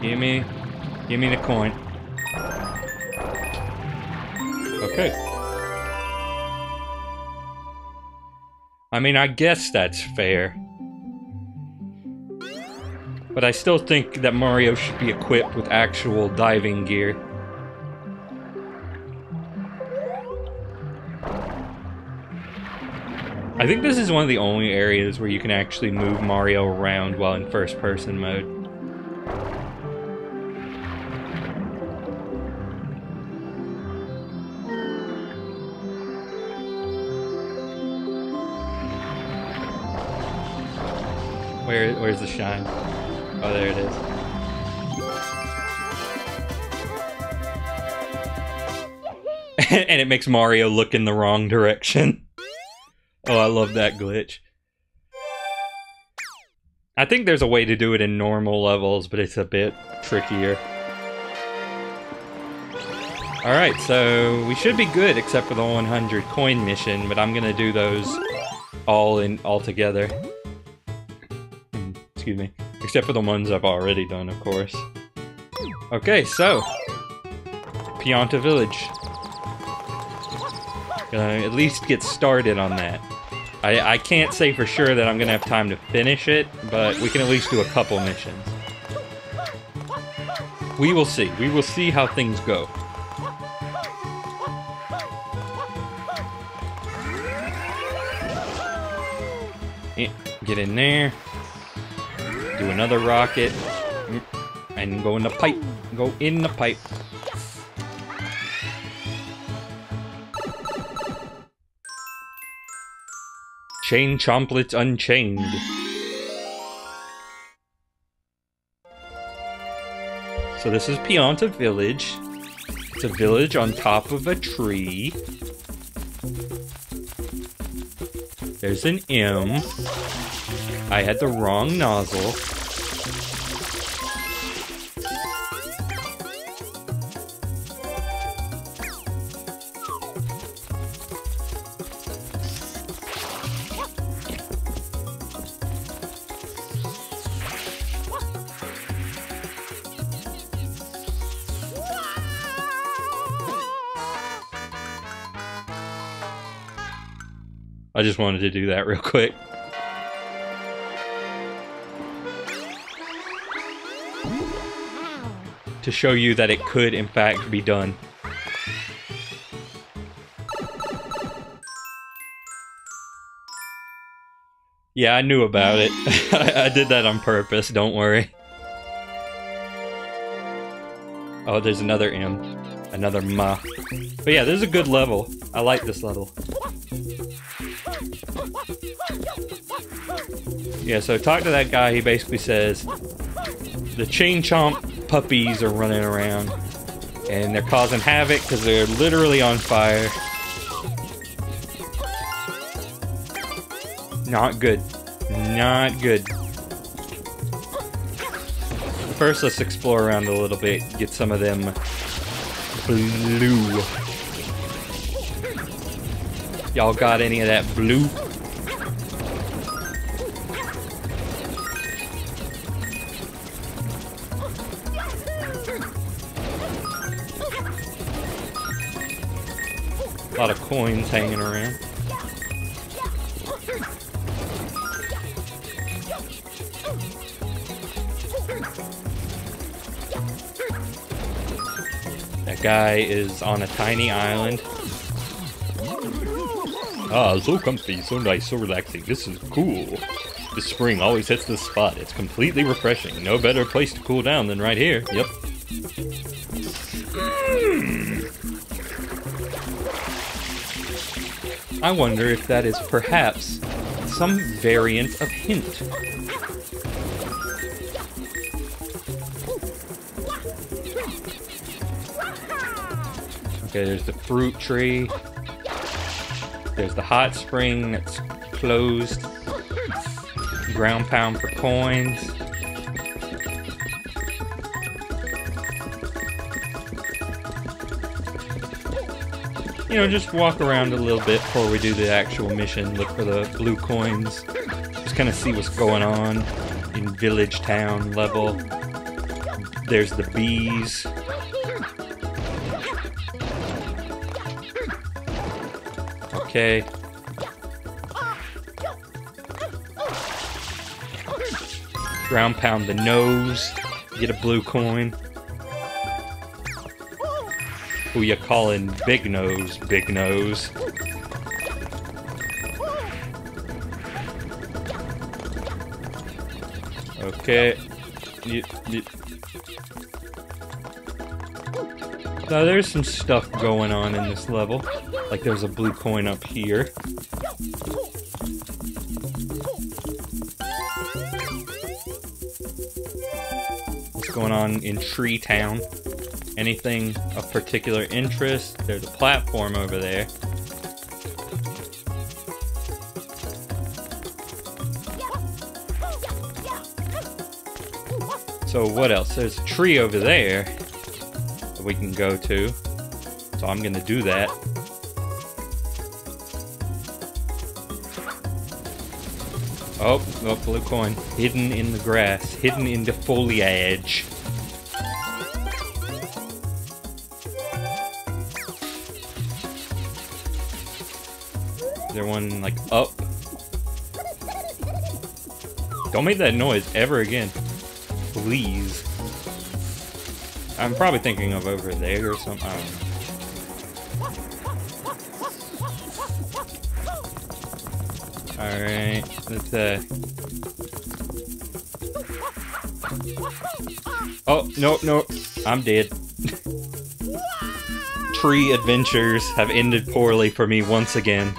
Give me, give me the coin. Okay. I mean, I guess that's fair. But I still think that Mario should be equipped with actual diving gear. I think this is one of the only areas where you can actually move Mario around while in first-person mode. Where, where's the shine? Oh, there it is. And it makes Mario look in the wrong direction. Oh, I love that glitch. I think there's a way to do it in normal levels, but it's a bit trickier. Alright, so we should be good except for the one hundred coin mission, but I'm gonna do those all in all together. Excuse me. Except for the ones I've already done, of course. Okay, so Pianta Village. Gonna at least get started on that. I, I can't say for sure that I'm gonna have time to finish it, but we can at least do a couple missions. We will see. We will see how things go. Yeah, get in there. Do another rocket. And go in the pipe. Go in the pipe. Chain Chomplets Unchained. So this is Pianta Village. It's a village on top of a tree. There's an M. I had the wrong nozzle. I just wanted to do that real quick. To show you that it could, in fact, be done. Yeah, I knew about it. I did that on purpose, don't worry. Oh, there's another M. Another Ma. But yeah, this is a good level. I like this level. Yeah, so talk to that guy, he basically says the Chain Chomp puppies are running around and they're causing havoc because they're literally on fire. Not good. Not good. First, let's explore around a little bit, get some of them blue. Y'all got any of that blue? A lot of coins hanging around. That guy is on a tiny island. Ah, so comfy, so nice, so relaxing. This is cool. The spring always hits this spot. It's completely refreshing. No better place to cool down than right here. Yep. I wonder if that is perhaps some variant of hint. Okay, there's the fruit tree. There's the hot spring that's closed. Ground pound for coins. You know, just walk around a little bit before we do the actual mission. Look for the blue coins. Just kind of see what's going on in village town level. There's the bees. Okay. Ground pound the nose. Get a blue coin. Who you calling Big Nose, Big Nose? Okay. You, you. Now there's some stuff going on in this level. Like there's a blue coin up here. What's going on in Tree Town? Anything of particular interest? There's a platform over there. So what else? There's a tree over there that we can go to. So I'm gonna do that. Oh, oh, blue coin. Hidden in the grass. Hidden in the foliage. Is there one, like, up? Don't make that noise ever again. Please. I'm probably thinking of over there or something. I don't know. Alright, let's uh... oh, no, no, I'm dead. Tree adventures have ended poorly for me once again.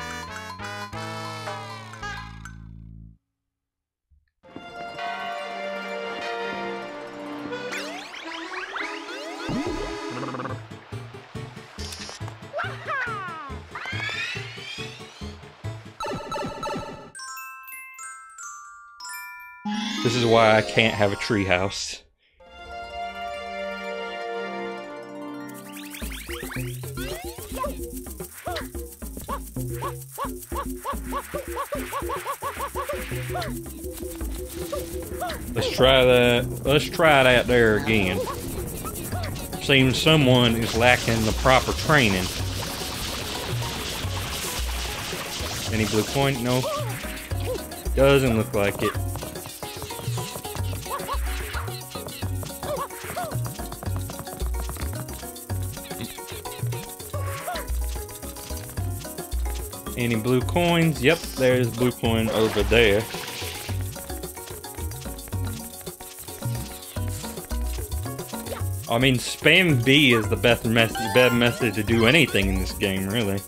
This is why I can't have a treehouse. Let's try that. Let's try it out there again. Seems someone is lacking the proper training. Any blue coin? No. Doesn't look like it. Any blue coins? Yep, there's blue coin over there. I mean, spam B is the best method, bad method to do anything in this game, really.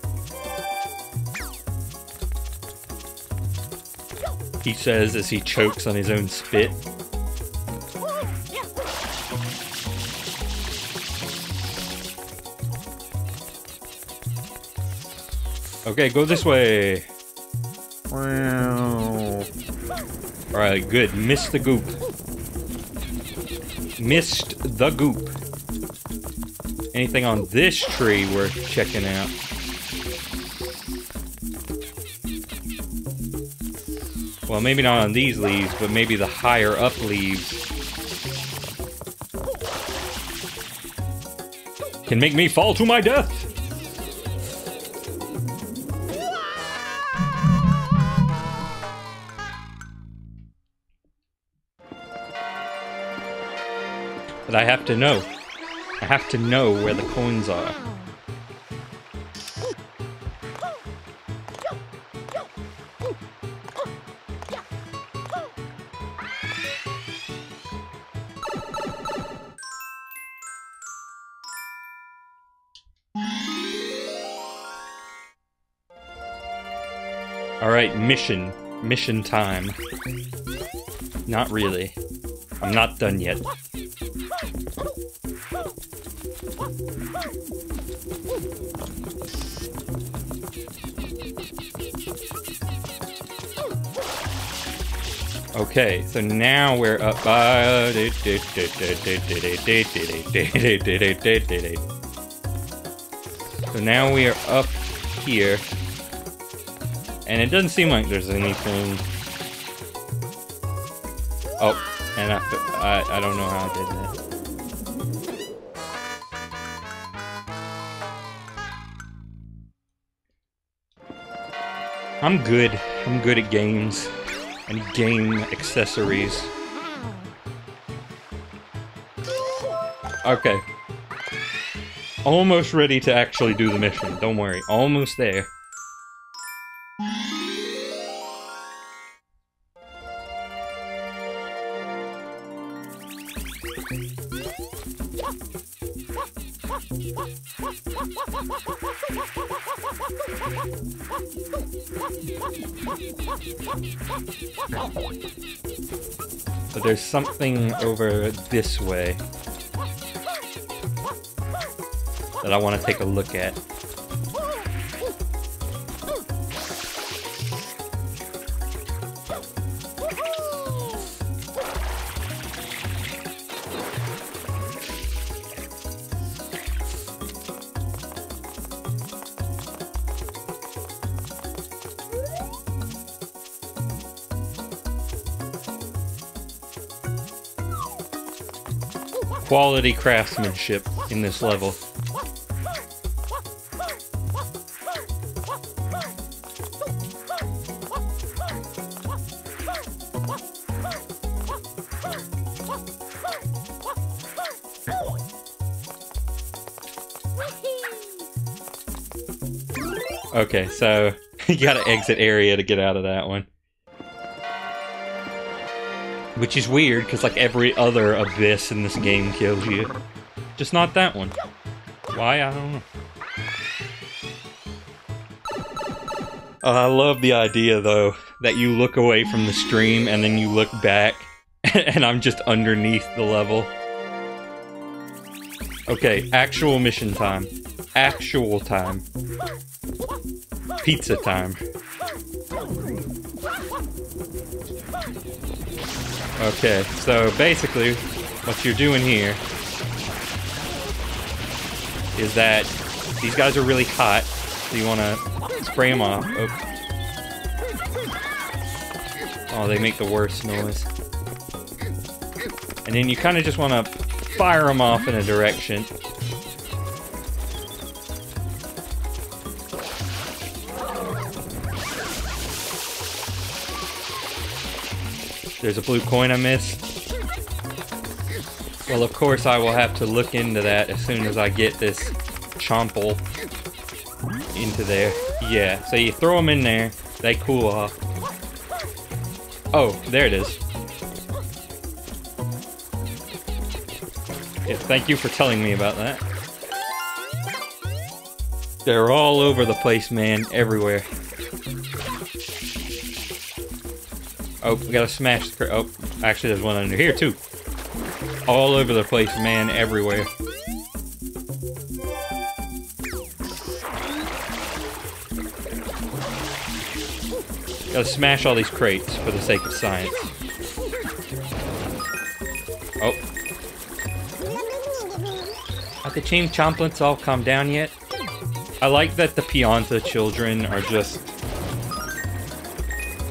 He says as he chokes on his own spit. Okay, go this way. Wow. Alright, good. Missed the goop. Missed the goop. Anything on this tree worth checking out? Well, maybe not on these leaves, but maybe the higher up leaves. Can make me fall to my death! But I have to know. I have to know where the coins are. Alright, mission. Mission time. Not really. I'm not done yet. Okay, so now we're up by... So now we are up here. And it doesn't seem like there's anything... Oh, and I, I, I don't know how I did that. I'm good. I'm good at games and game accessories. Okay. Almost ready to actually do the mission. Don't worry. Almost there. But there's something over this way that I want to take a look at. quality craftsmanship in this level. Okay, so you gotta exit area to get out of that one. Which is weird, because like every other abyss in this game kills you. Just not that one. Why? I don't know. Oh, I love the idea, though, that you look away from the stream and then you look back and I'm just underneath the level. Okay, actual mission time. Actual time. Pizza time. Okay, so basically, what you're doing here is that these guys are really hot, so you want to spray them off. Oh, oh they make the worst noise. And then you kind of just want to fire them off in a direction. There's a blue coin I missed. Well, of course I will have to look into that as soon as I get this chomple into there. Yeah, so you throw them in there, they cool off. Oh, there it is. Yeah, thank you for telling me about that. They're all over the place, man, everywhere. Oh, we gotta smash the... Oh, actually there's one under here, too. All over the place, man, everywhere. Gotta smash all these crates for the sake of science. Oh. Have the Ching Chomplets all calmed down yet? I like that the Pianta children are just...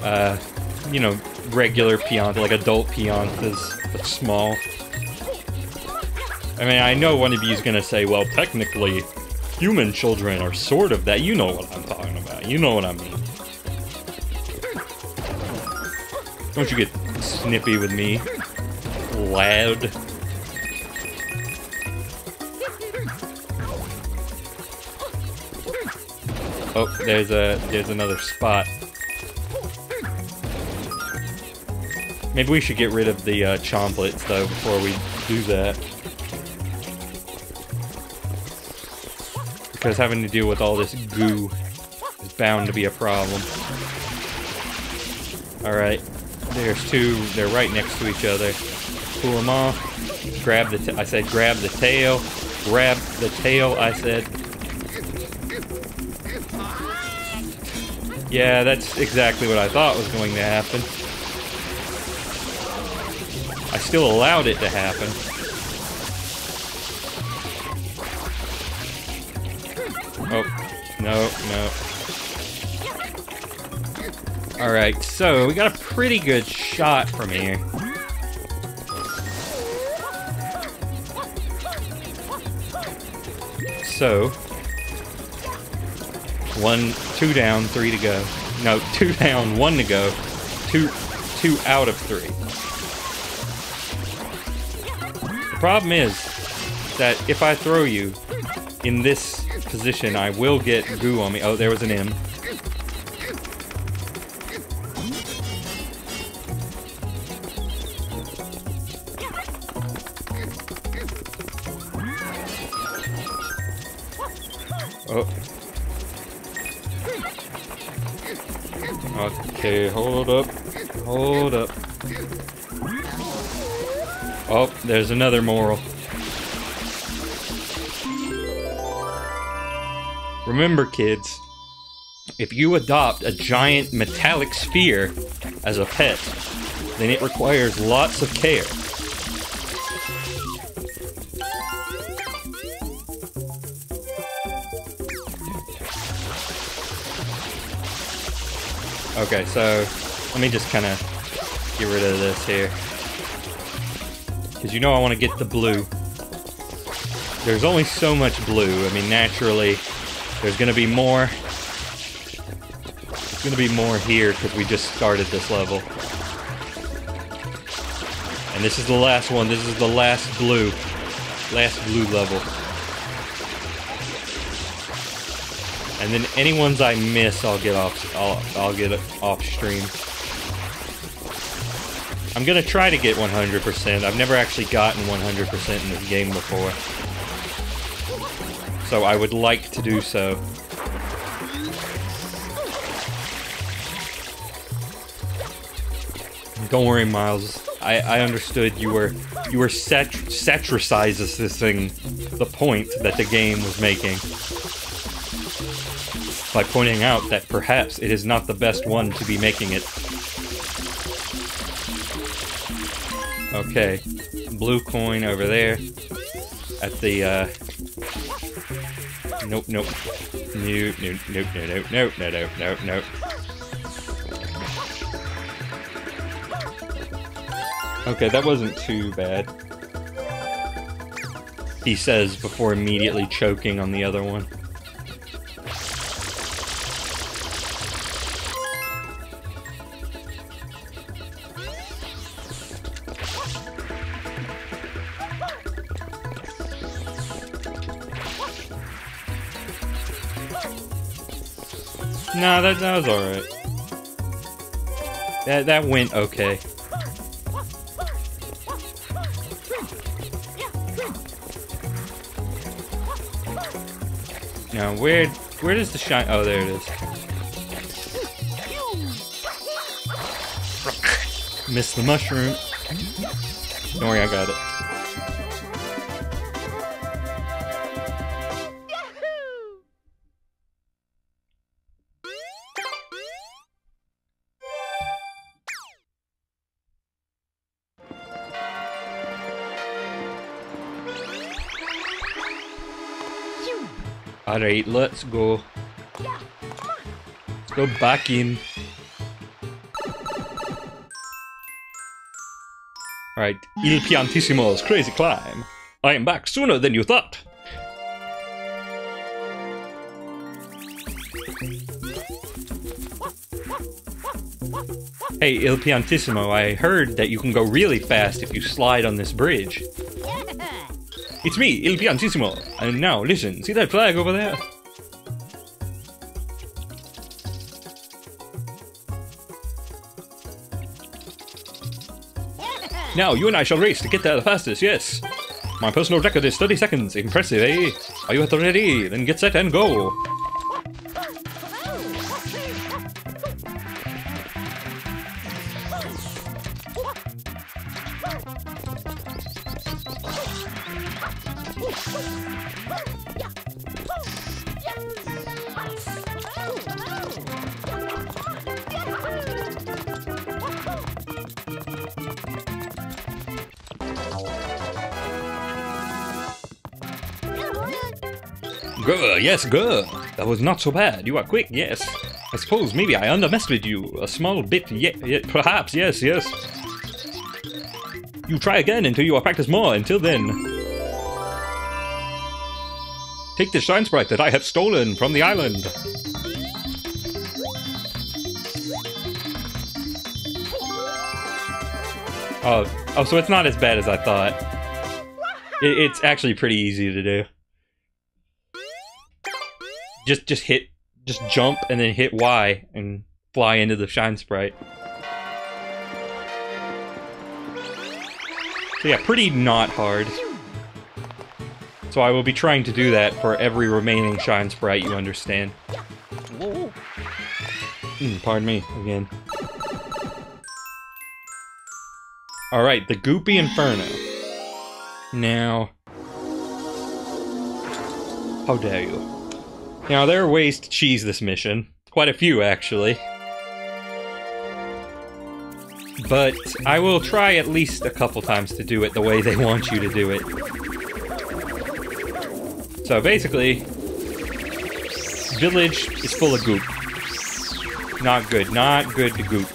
Uh... you know, regular Pianta, like adult Piantas, but small. I mean, I know one of you is going to say, well, technically, human children are sort of that. You know what I'm talking about. You know what I mean. Don't you get snippy with me, lad. Oh, there's a, there's another spot. Maybe we should get rid of the uh, chomplets, though, before we do that. Because having to deal with all this goo is bound to be a problem. Alright, there's two. They're right next to each other. Pull them off. Grab the t- I said grab the tail. Grab the tail, I said. Yeah, that's exactly what I thought was going to happen. I still allowed it to happen. Oh, no, no. Alright, so we got a pretty good shot from here. So, one, two down, three to go. No, two down, one to go. Two, two out of three. The problem is that if I throw you in this position, I will get goo on me. Oh, there was an M. Oh. Okay, hold up. Hold up. Oh, there's another moral. Remember, kids, if you adopt a giant metallic sphere as a pet, then it requires lots of care. Okay, so let me just kind of get rid of this here. Because you know I want to get the blue. there's only so much blue. I mean, naturally, there's going to be more. There's going to be more here because we just started this level. And this is the last one. This is the last blue. Last blue level. And then any ones I miss, I'll get off. I'll, I'll get off stream. I'm gonna try to get one hundred percent. I've never actually gotten one hundred percent in this game before, so I would like to do so. Don't worry, Miles. I I understood you were you were sat satiricizes this thing, the point that the game was making, by pointing out that perhaps it is not the best one to be making it. Okay, blue coin over there at the, uh, nope, nope, no, no, no, no, no, no, no, no, no, no. Okay, that wasn't too bad, he says before immediately choking on the other one. Nah, that, that was alright. That, that went okay. Now, where, where does the shine... Oh, there it is. Missed the mushroom. Don't worry, I got it. Alright, let's go. Let's go back in. Alright, Il Piantissimo's crazy climb. I am back sooner than you thought. Hey, Il Piantissimo, I heard that you can go really fast if you slide on this bridge. It's me, Il Piantissimo, and now listen, see that flag over there? Now you and I shall race to get there the fastest, yes. My personal record is thirty seconds, impressive, eh? Are you at the ready? Then get set and go. Grr, yes, grr. That was not so bad. You are quick, yes. I suppose maybe I underestimated you a small bit, yet, yet perhaps, yes, yes. You try again until you are practiced more. Until then, take the shine sprite that I have stolen from the island. Oh, oh, so it's not as bad as I thought. It, it's actually pretty easy to do. Just, just hit, just jump and then hit Y and fly into the shine sprite. So yeah, pretty not hard. So I will be trying to do that for every remaining shine sprite, you understand. Mm, pardon me, again. Alright, the Goopy Inferno. Now... how dare you. Now, there are ways to cheese this mission. Quite a few, actually. But I will try at least a couple times to do it the way they want you to do it. So basically, village is full of goop. Not good, not good to goop.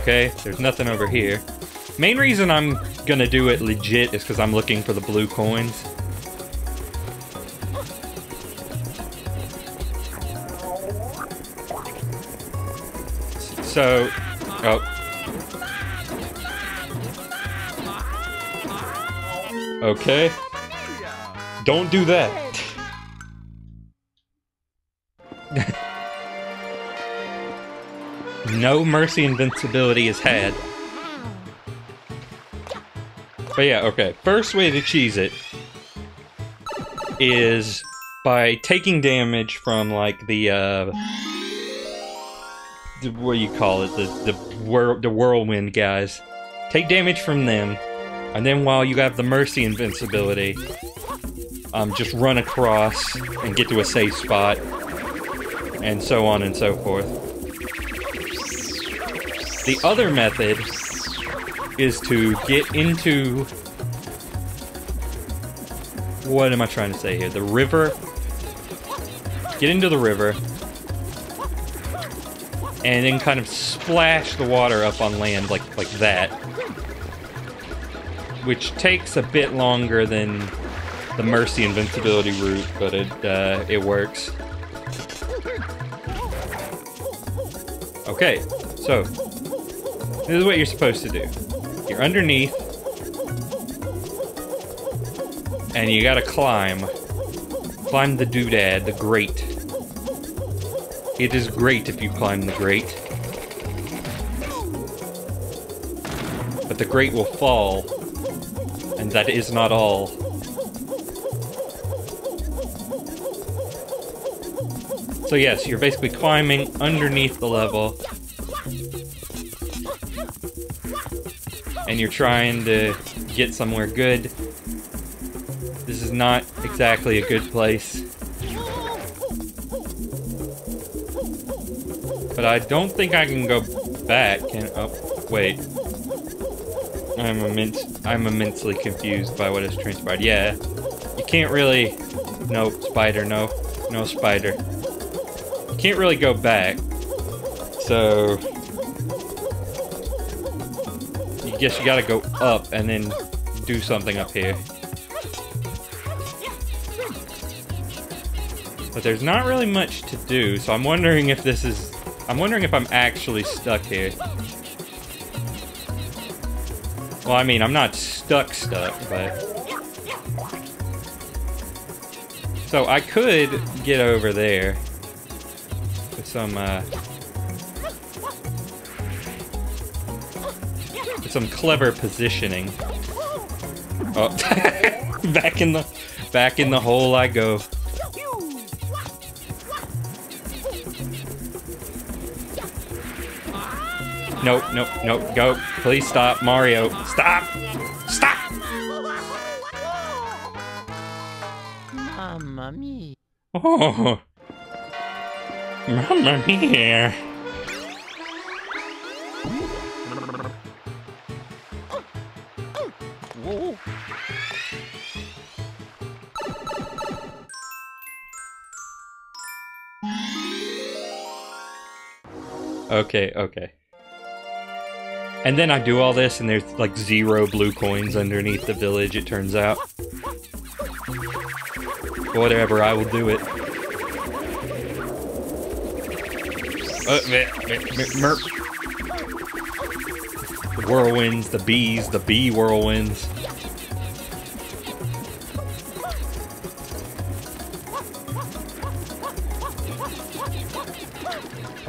Okay, there's nothing over here. Main reason I'm gonna do it legit is because I'm looking for the blue coins. So, oh. Okay. Don't do that. No mercy invincibility is had. But yeah, okay. First way to cheese it is by taking damage from, like, the, uh... the, what do you call it? The, the, whirl the whirlwind guys. Take damage from them, and then while you have the mercy invincibility, um, just run across and get to a safe spot, and so on and so forth. The other method is to get into... What am I trying to say here? The river. Get into the river. And then kind of splash the water up on land like, like that. Which takes a bit longer than the Mercy Invincibility route, but it, uh, it works. Okay, so... this is what you're supposed to do. You're underneath, and you gotta climb. Climb the doodad, the grate. It is great if you climb the grate. But the grate will fall, and that is not all. So yes, you're basically climbing underneath the level. And you're trying to get somewhere good. This is not exactly a good place. But I don't think I can go back and... oh, wait. I'm, immense, I'm immensely confused by what has transpired. Yeah. You can't really... no, spider, no. No, spider. You can't really go back. So... guess you gotta go up and then do something up here. But there's not really much to do, so I'm wondering if this is... I'm wondering if I'm actually stuck here. Well, I mean, I'm not stuck stuck, but... so I could get over there with some, uh... some clever positioning. Oh. back in the back in the hole I go. Nope, nope, nope. Go. Please stop, Mario. Stop. Stop. Mamma mia. Oh. Mamma mia. Okay, okay. And then I do all this, and there's like zero blue coins underneath the village, it turns out. Whatever, I will do it. Uh, merp. The whirlwinds, the bees, the bee whirlwinds.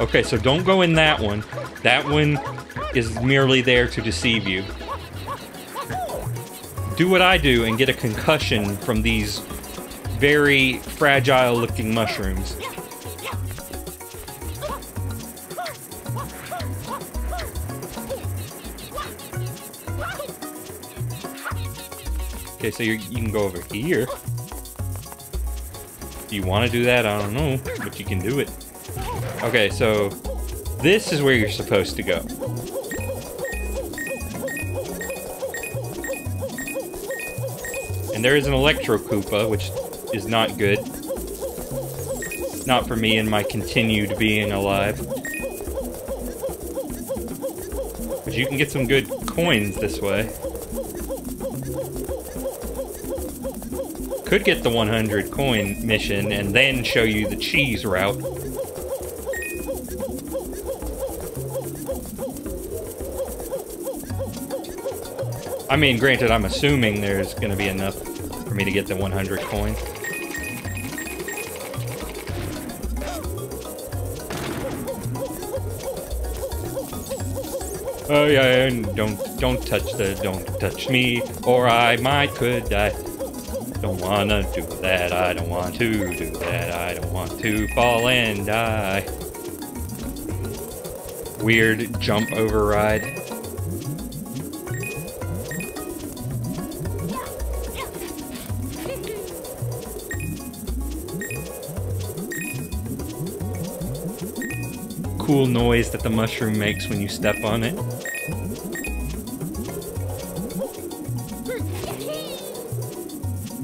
Okay, so don't go in that one. That one is merely there to deceive you. Do what I do and get a concussion from these very fragile-looking mushrooms. Okay, so you're, you can go over here. If you want to do that, I don't know, but you can do it. Okay, so this is where you're supposed to go. And there is an Electro Koopa, which is not good. Not for me and my continued being alive. Which because you can get some good coins this way. Could get the one hundred coin mission and then show you the cheese route. I mean, granted, I'm assuming there's going to be enough for me to get the one hundred coins. Oh yeah, don't don't touch the don't touch me, or I might could die. Don't wanna do that, I don't want to do that, I don't want to fall and die. Weird jump override. Cool noise that the mushroom makes when you step on it.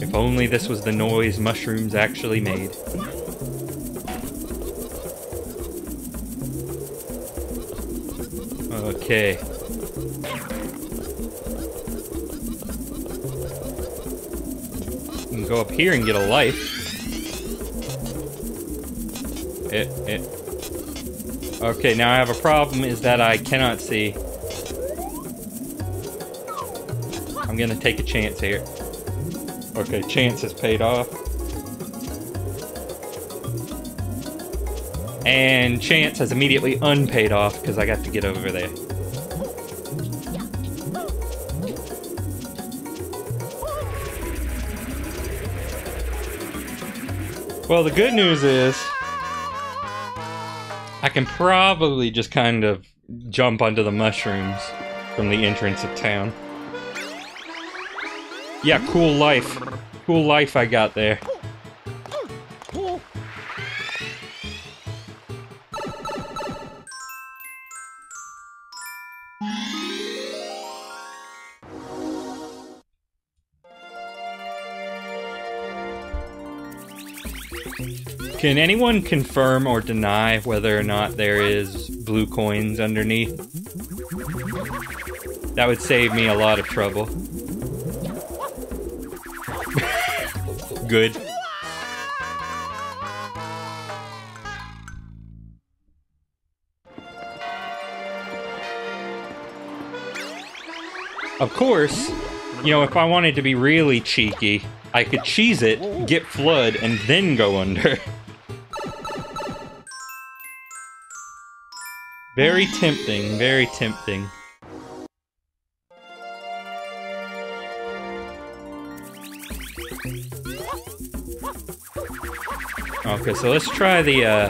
If only this was the noise mushrooms actually made. Okay. We can go up here and get a life. It, it. Okay, now I have a problem, is that I cannot see. I'm gonna take a chance here. Okay, chance has paid off. And chance has immediately unpaid off because I got to get over there. Well, the good news is I can probably just kind of jump onto the mushrooms from the entrance of town. Yeah, cool life. Cool life I got there. Can anyone confirm or deny whether or not there is blue coins underneath? That would save me a lot of trouble. Good. Of course, you know, if I wanted to be really cheeky, I could cheese it, get flood, and then go under. Very tempting, very tempting. Okay, so let's try the, uh...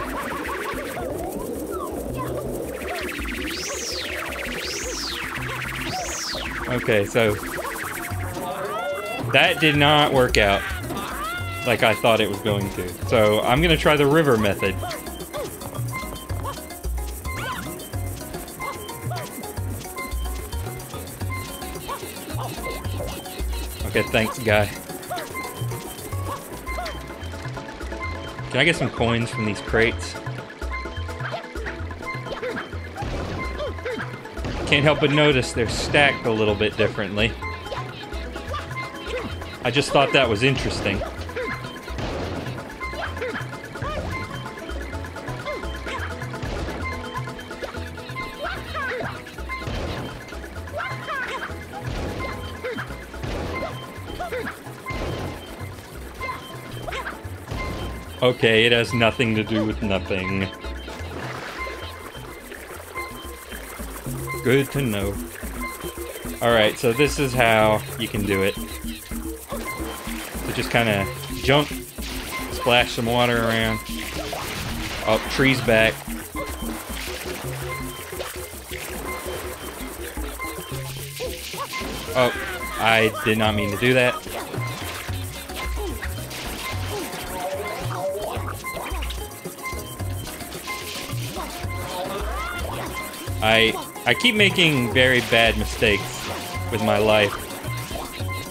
okay, so that did not work out like I thought it was going to. So I'm gonna try the river method. Okay, thanks, guy. Can I get some coins from these crates? Can't help but notice they're stacked a little bit differently. I just thought that was interesting. Okay, it has nothing to do with nothing. Good to know. Alright, so this is how you can do it. So just kind of jump, splash some water around. Oh, tree's back. Oh, I did not mean to do that. I I keep making very bad mistakes with my life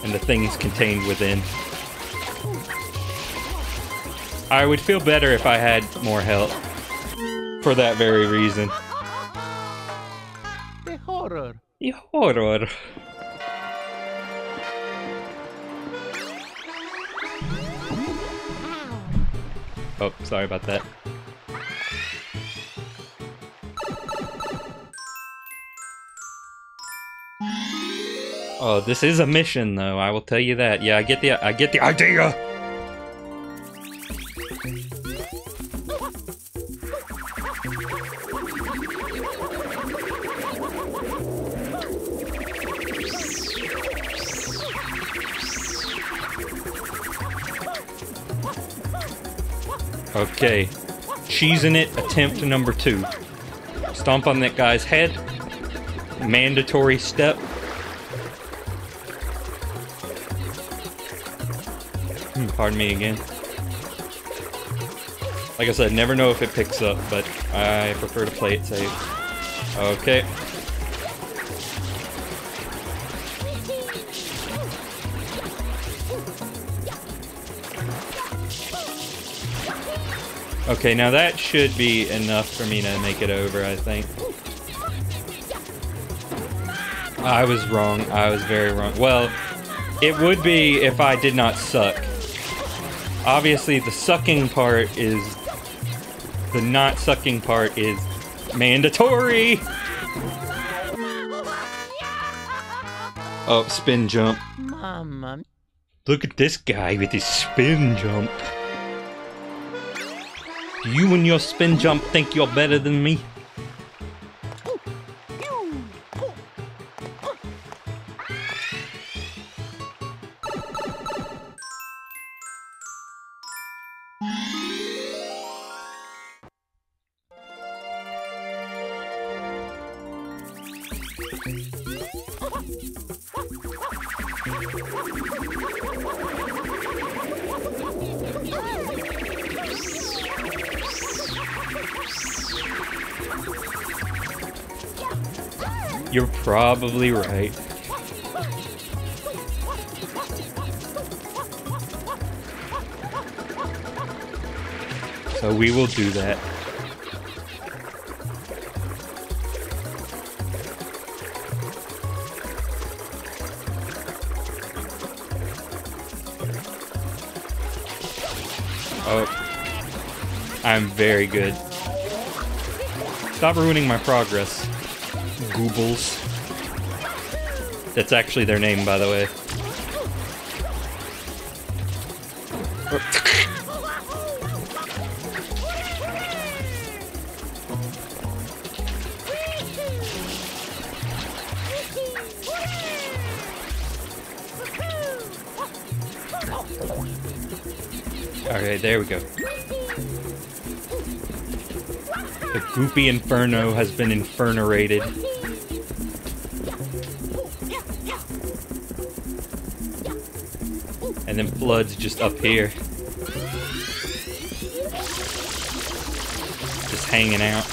and the things contained within. I would feel better if I had more health for that very reason. horror. I horror. Oh, sorry about that. Oh, this is a mission, though. I will tell you that. Yeah, I get the I get the idea. Okay, cheesing it, attempt number two. Stomp on that guy's head. Mandatory step. Hmm, pardon me again. Like I said, never know if it picks up, but I prefer to play it safe. Okay. Okay, now that should be enough for me to make it over, I think. I was wrong. I was very wrong. Well, it would be if I did not suck. Obviously, the sucking part is... The not sucking part is mandatory! Oh, spin jump. Mama. Look at this guy with his spin jump. You and your spin jump think you're better than me? You're probably right. So we will do that. Oh. I'm very good. Stop ruining my progress. Goobles. That's actually their name, by the way. Alright, there we go. The goopy inferno has been infernorated. And then Flood's just up here. Just hanging out.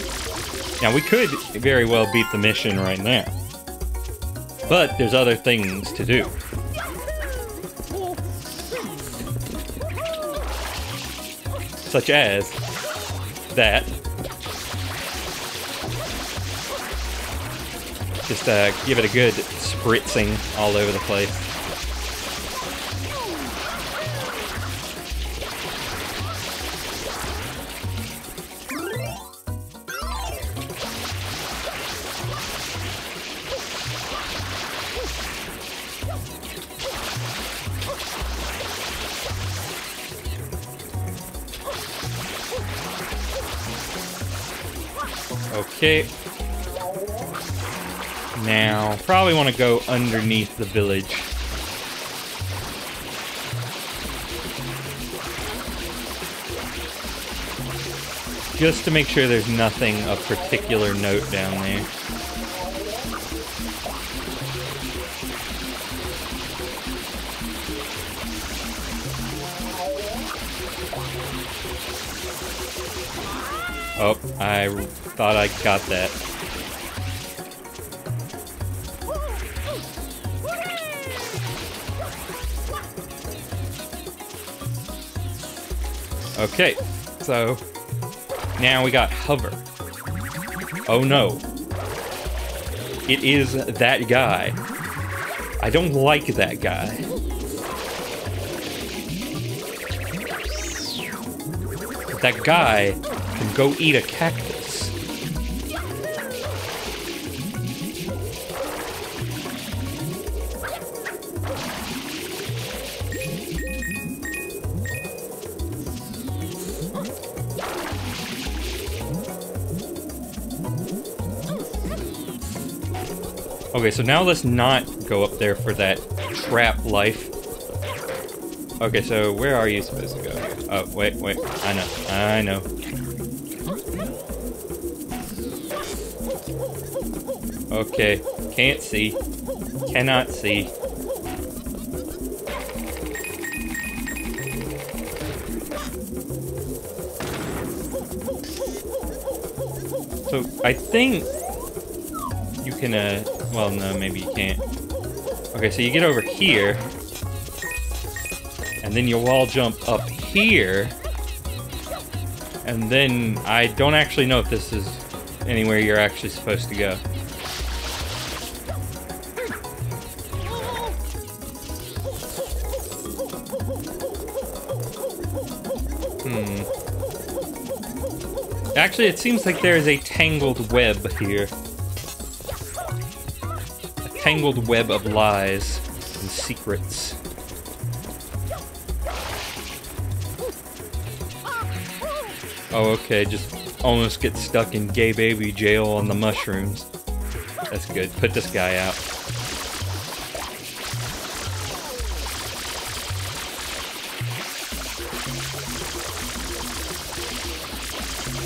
Now we could very well beat the mission right now. But there's other things to do. Such as that. Just uh, give it a good spritzing all over the place. Okay. Now, probably want to go underneath the village. Just to make sure there's nothing of particular note down there. Oh, I thought I got that. Okay, so now we got hover. Oh no. It is that guy. I don't like that guy. But that guy can go eat a cactus. Okay, so now let's not go up there for that trap life. Okay, so where are you supposed to go? Oh, wait, wait. I know. I know. Okay. Can't see. Cannot see. So, I think you can, uh... well, no, maybe you can't. Okay, so you get over here, and then you wall jump up here, and then I don't actually know if this is anywhere you're actually supposed to go. Hmm. Actually, it seems like there is a tangled web here. Tangled web of lies and secrets. Oh, okay, just almost get stuck in gay baby jail on the mushrooms. That's good. Put this guy out.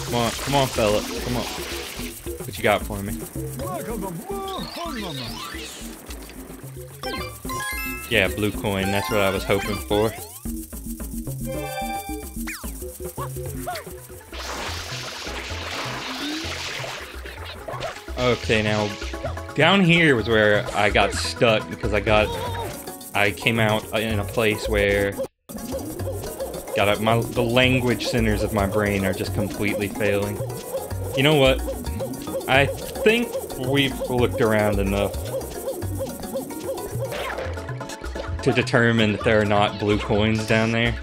Come on, come on, fella. Come on. What you got for me? Yeah, blue coin, that's what I was hoping for. Okay, now, down here was where I got stuck because I got... I came out in a place where... Got a, my, the language centers of my brain are just completely failing. You know what? I think we've looked around enough to determine that there are not blue coins down there.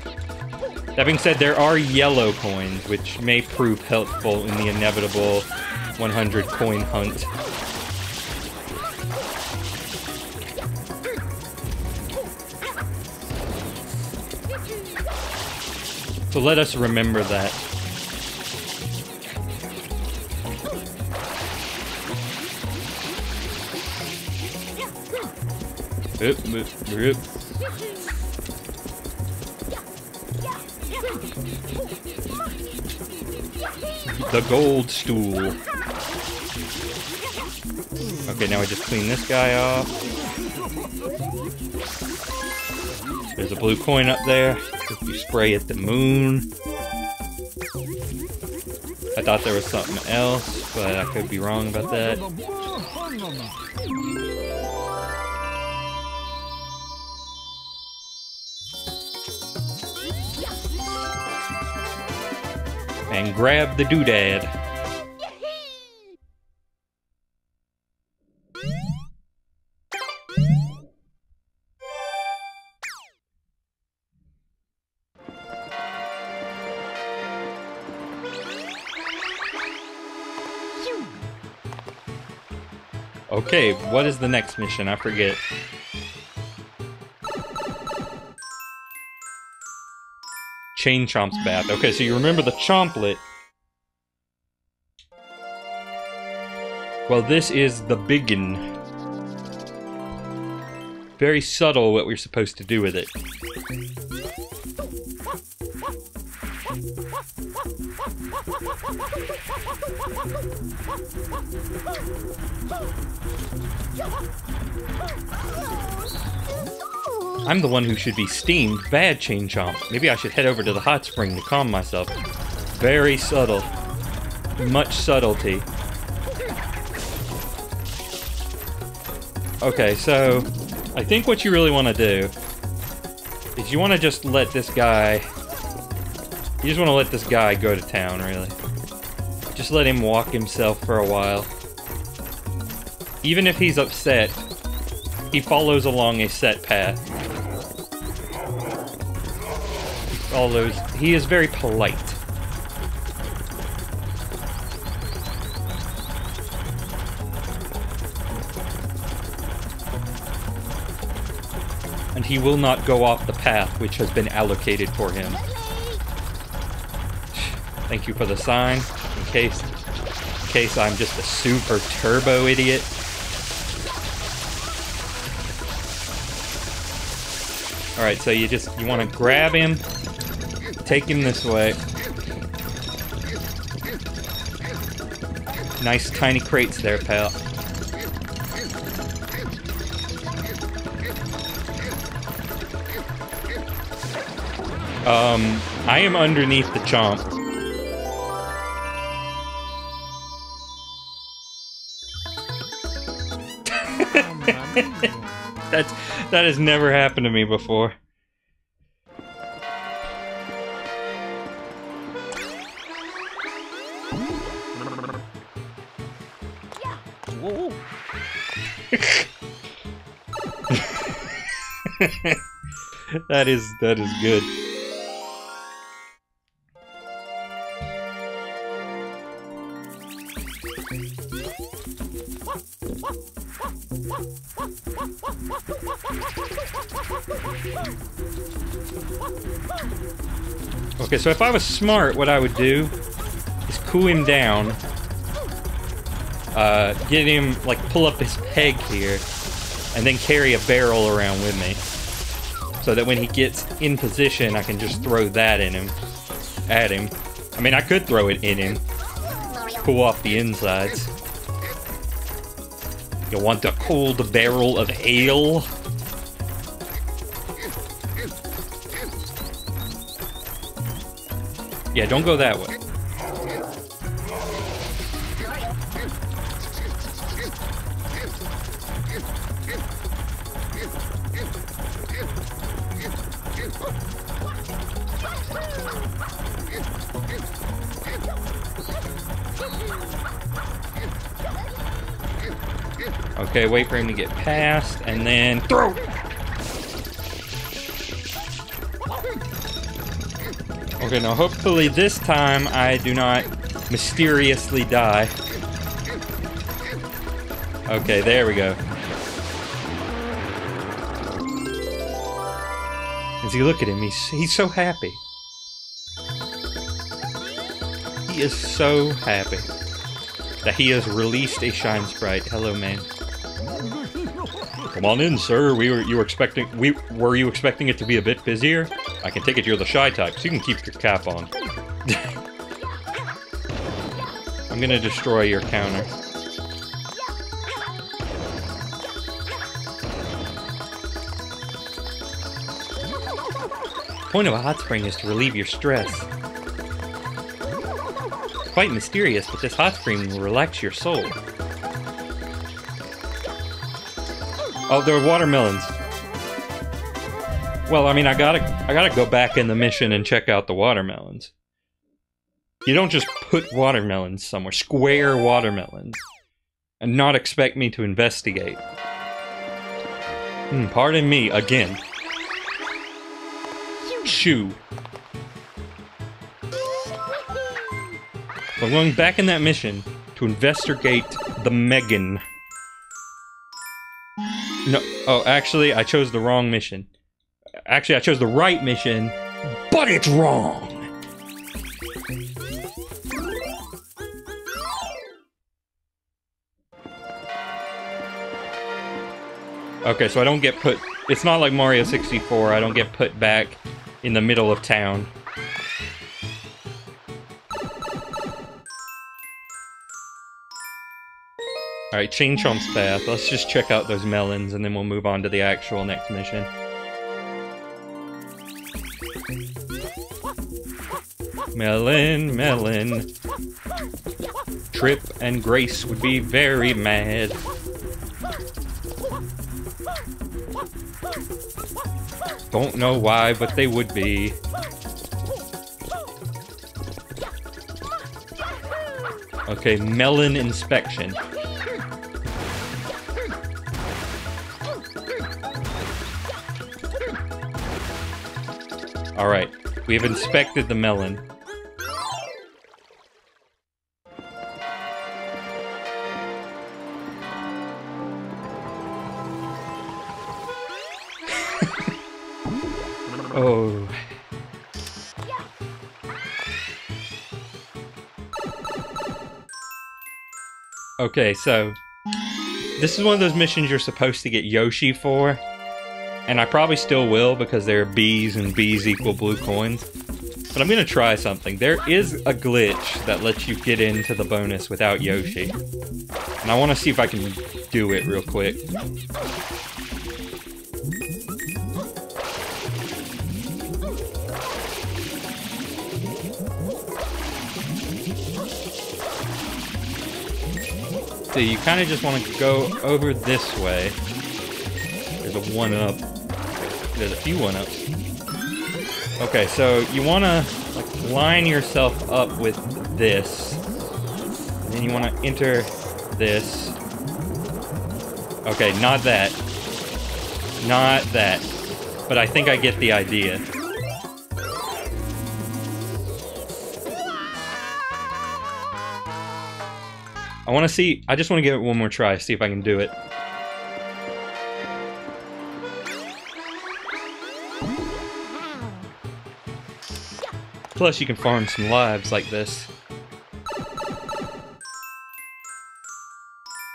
That being said, there are yellow coins, which may prove helpful in the inevitable one hundred coin hunt. So let us remember that. Oop, oop, oop. The gold stool. Okay, now we just clean this guy off. There's a blue coin up there. If you spray at the moon. I thought there was something else, but I could be wrong about that. And grab the doodad. Okay, what is the next mission? I forget. Chain Chomp's Bath. Okay, so you remember the Chomplet. Well, this is the biggin. Very subtle what we're supposed to do with it. I'm the one who should be steamed. Bad, Chain Chomp. Maybe I should head over to the hot spring to calm myself. Very subtle. Much subtlety. Okay, so I think what you really want to do is you want to just let this guy... You just want to let this guy go to town, really. Just let him walk himself for a while. Even if he's upset, he follows along a set path. He follows... He is very polite. And he will not go off the path which has been allocated for him. Thank you for the sign, in case... In case I'm just a super turbo idiot. Alright, so you just, you want to grab him, take him this way. Nice tiny crates there, pal. Um, I am underneath the chomp. That's... That has never happened to me before. That is, that is good. Okay, so if I was smart, what I would do is cool him down, uh, get him, like, pull up his peg here, and then carry a barrel around with me, so that when he gets in position, I can just throw that in him, at him. I mean, I could throw it in him, cool off the insides. You want to cool the barrel of ale? Yeah, don't go that way. Okay, wait for him to get past, and then throw! Okay, now hopefully this time I do not mysteriously die. Okay, there we go. As you look at him, he's, he's so happy. He is so happy that he has released a Shine Sprite. Hello, man. Come on in, sir. We were you were expecting we were you expecting it to be a bit busier? I can take it you're the shy type, so you can keep your cap on. I'm gonna destroy your counter. The point of a hot spring is to relieve your stress. Quite mysterious, but this hot spring will relax your soul. Oh, there are watermelons. Well, I mean, I gotta, I gotta go back in the mission and check out the watermelons. You don't just put watermelons somewhere, square watermelons, and not expect me to investigate. Hmm, pardon me, again. Shoo. I'm going back in that mission to investigate the Megan. No, oh, actually, I chose the wrong mission. Actually, I chose the right mission, but it's wrong! Okay, so I don't get put... It's not like Mario sixty-four, I don't get put back in the middle of town. Alright, Ching Chomp's path. Let's just check out those melons and then we'll move on to the actual next mission. Melon, melon. Trip and Grace would be very mad. Don't know why, but they would be. Okay, melon inspection. Alright, we have inspected the melon. Oh. Okay, so this is one of those missions you're supposed to get Yoshi for, and I probably still will because there are bees and bees equal blue coins, but I'm gonna try something. There is a glitch that lets you get into the bonus without Yoshi, and I want to see if I can do it real quick. So you kind of just want to go over this way. There's a one-up. There's a few one-ups. Okay, so you want to like, line yourself up with this. And then you want to enter this. Okay, not that. Not that. But I think I get the idea. I want to see, I just want to give it one more try, see if I can do it. Plus you can farm some lives like this.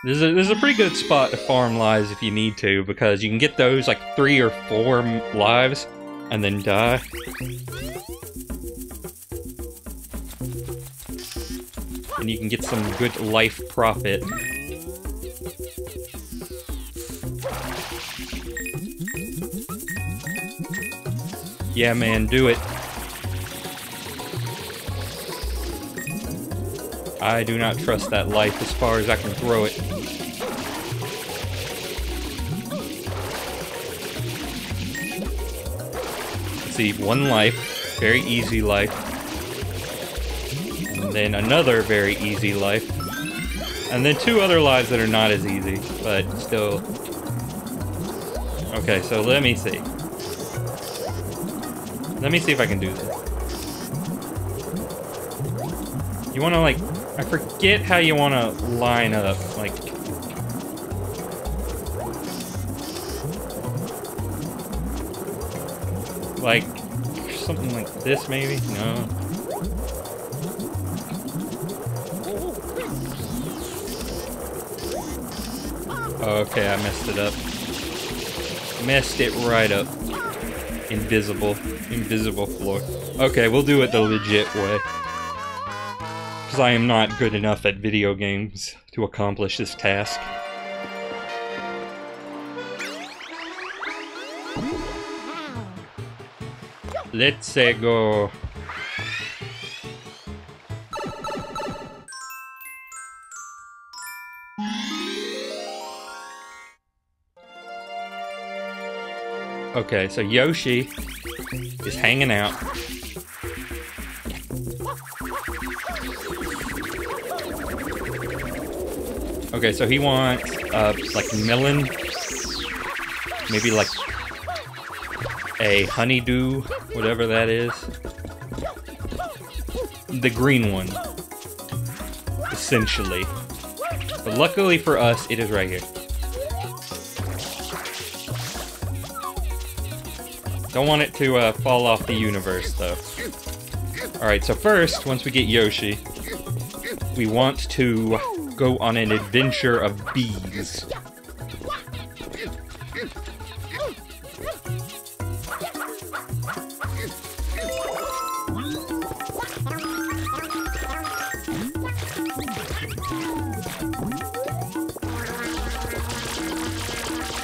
This is a, this is a pretty good spot to farm lives if you need to, because you can get those like three or four lives and then die. And you can get some good life profit. Yeah, man, do it. I do not trust that life as far as I can throw it. Let's see, one life, very easy life. Then another very easy life, and then two other lives that are not as easy, but still. Okay, so let me see. Let me see if I can do this. You want to like, I forget how you want to line up, like. Like, something like this maybe? No. Okay, I messed it up. Messed it right up. Invisible. Invisible floor. Okay, we'll do it the legit way. Because I am not good enough at video games to accomplish this task. Let's uh, go. Okay, so Yoshi is hanging out. Okay, so he wants, uh, like, melon. Maybe, like, a honeydew, whatever that is. The green one, essentially. But luckily for us, it is right here. Don't want it to uh, fall off the universe, though. Alright, so first, once we get Yoshi, we want to go on an adventure of bees.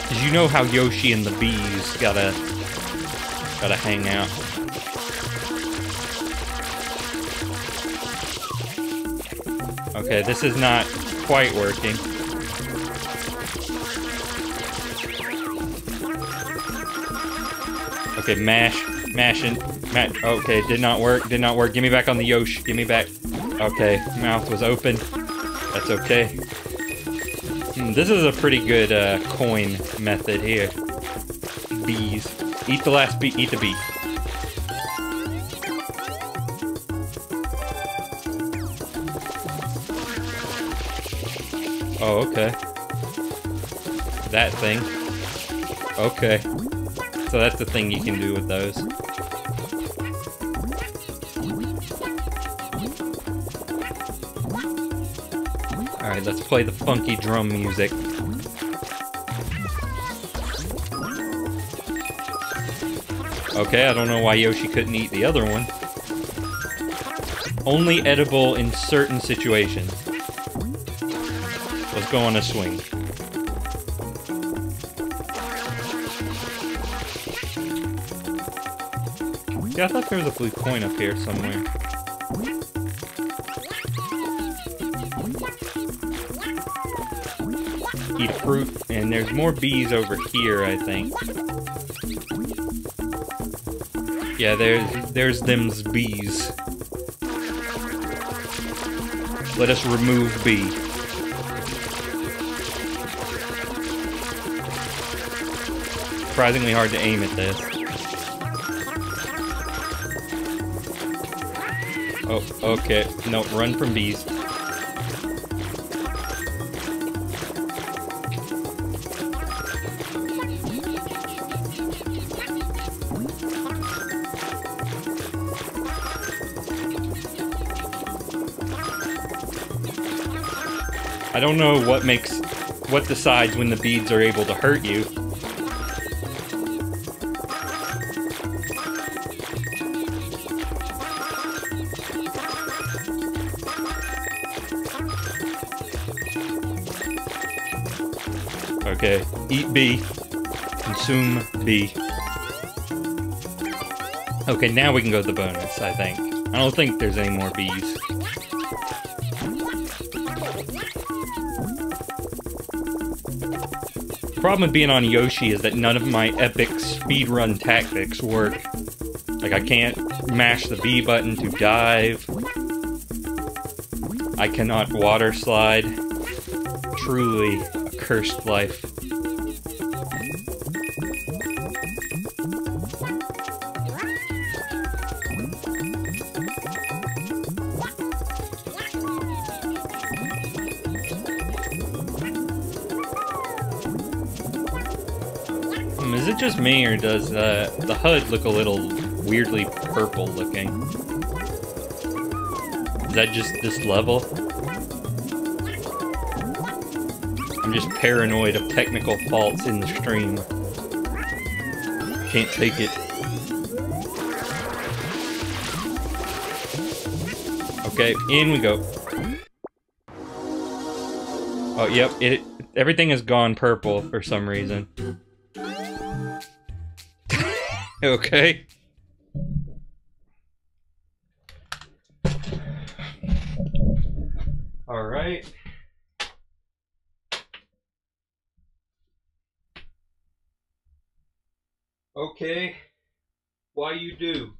Because you know how Yoshi and the bees gotta... Gotta hang out. Okay, this is not quite working. Okay, mash, mashing, mash. Okay, did not work, did not work. Give me back on the Yoshi, give me back. Okay, mouth was open. That's okay. Hmm, this is a pretty good uh, coin method here. Bees. Eat the last bee, eat the bee. Oh, okay. That thing. Okay. So that's the thing you can do with those. Alright, let's play the funky drum music. Okay, I don't know why Yoshi couldn't eat the other one. Only edible in certain situations. Let's go on a swing. Yeah, I thought there was a blue coin up here somewhere. Eat fruit, and there's more bees over here, I think. Yeah, there's, there's them's bees. Let us remove bee. Surprisingly hard to aim at this. Oh, okay. No, run from bees. I don't know what makes, what decides when the beads are able to hurt you. Okay, eat bee, consume bee. Okay, now we can go to the bonus, I think. I don't think there's any more bees. The problem with being on Yoshi is that none of my epic speedrun tactics work. Like, I can't mash the B button to dive. I cannot water slide. Truly a cursed life. Just me, or does uh, the H U D look a little weirdly purple looking? Is that just this level? I'm just paranoid of technical faults in the stream. Can't take it. Okay, in we go. Oh, yep, it everything has gone purple for some reason. Okay. All right. Okay. Why you do?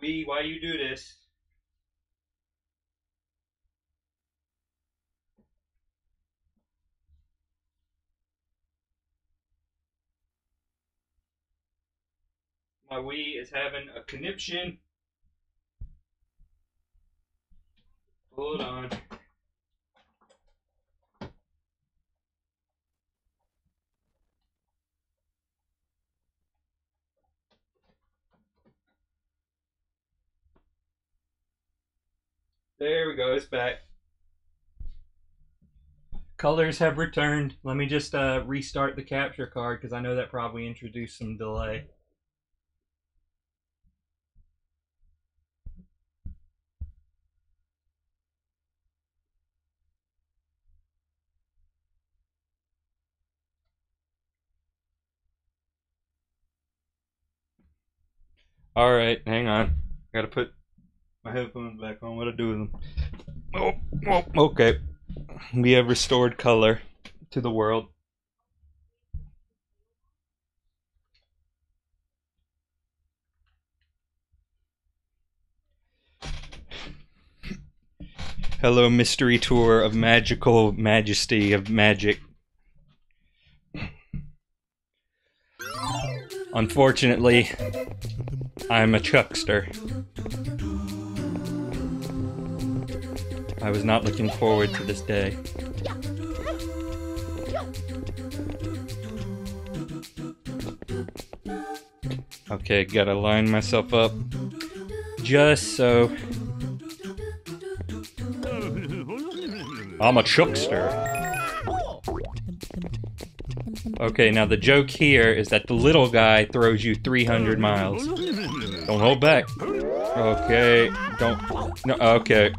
We, why you do this? My Wii is having a conniption. Hold on. There we go, it's back. Colors have returned. Let me just uh, restart the capture card because I know that probably introduced some delay. Alright, hang on. Gotta put my headphones back on. What'll I do with them? Oh, oh, okay. We have restored color to the world. Hello, mystery tour of magical majesty of magic. Unfortunately, I'm a chuckster. I was not looking forward to this day. Okay, gotta line myself up just so. I'm a chuckster. Okay, now the joke here is that the little guy throws you three hundred miles. Don't hold back. Okay, don't. No, okay.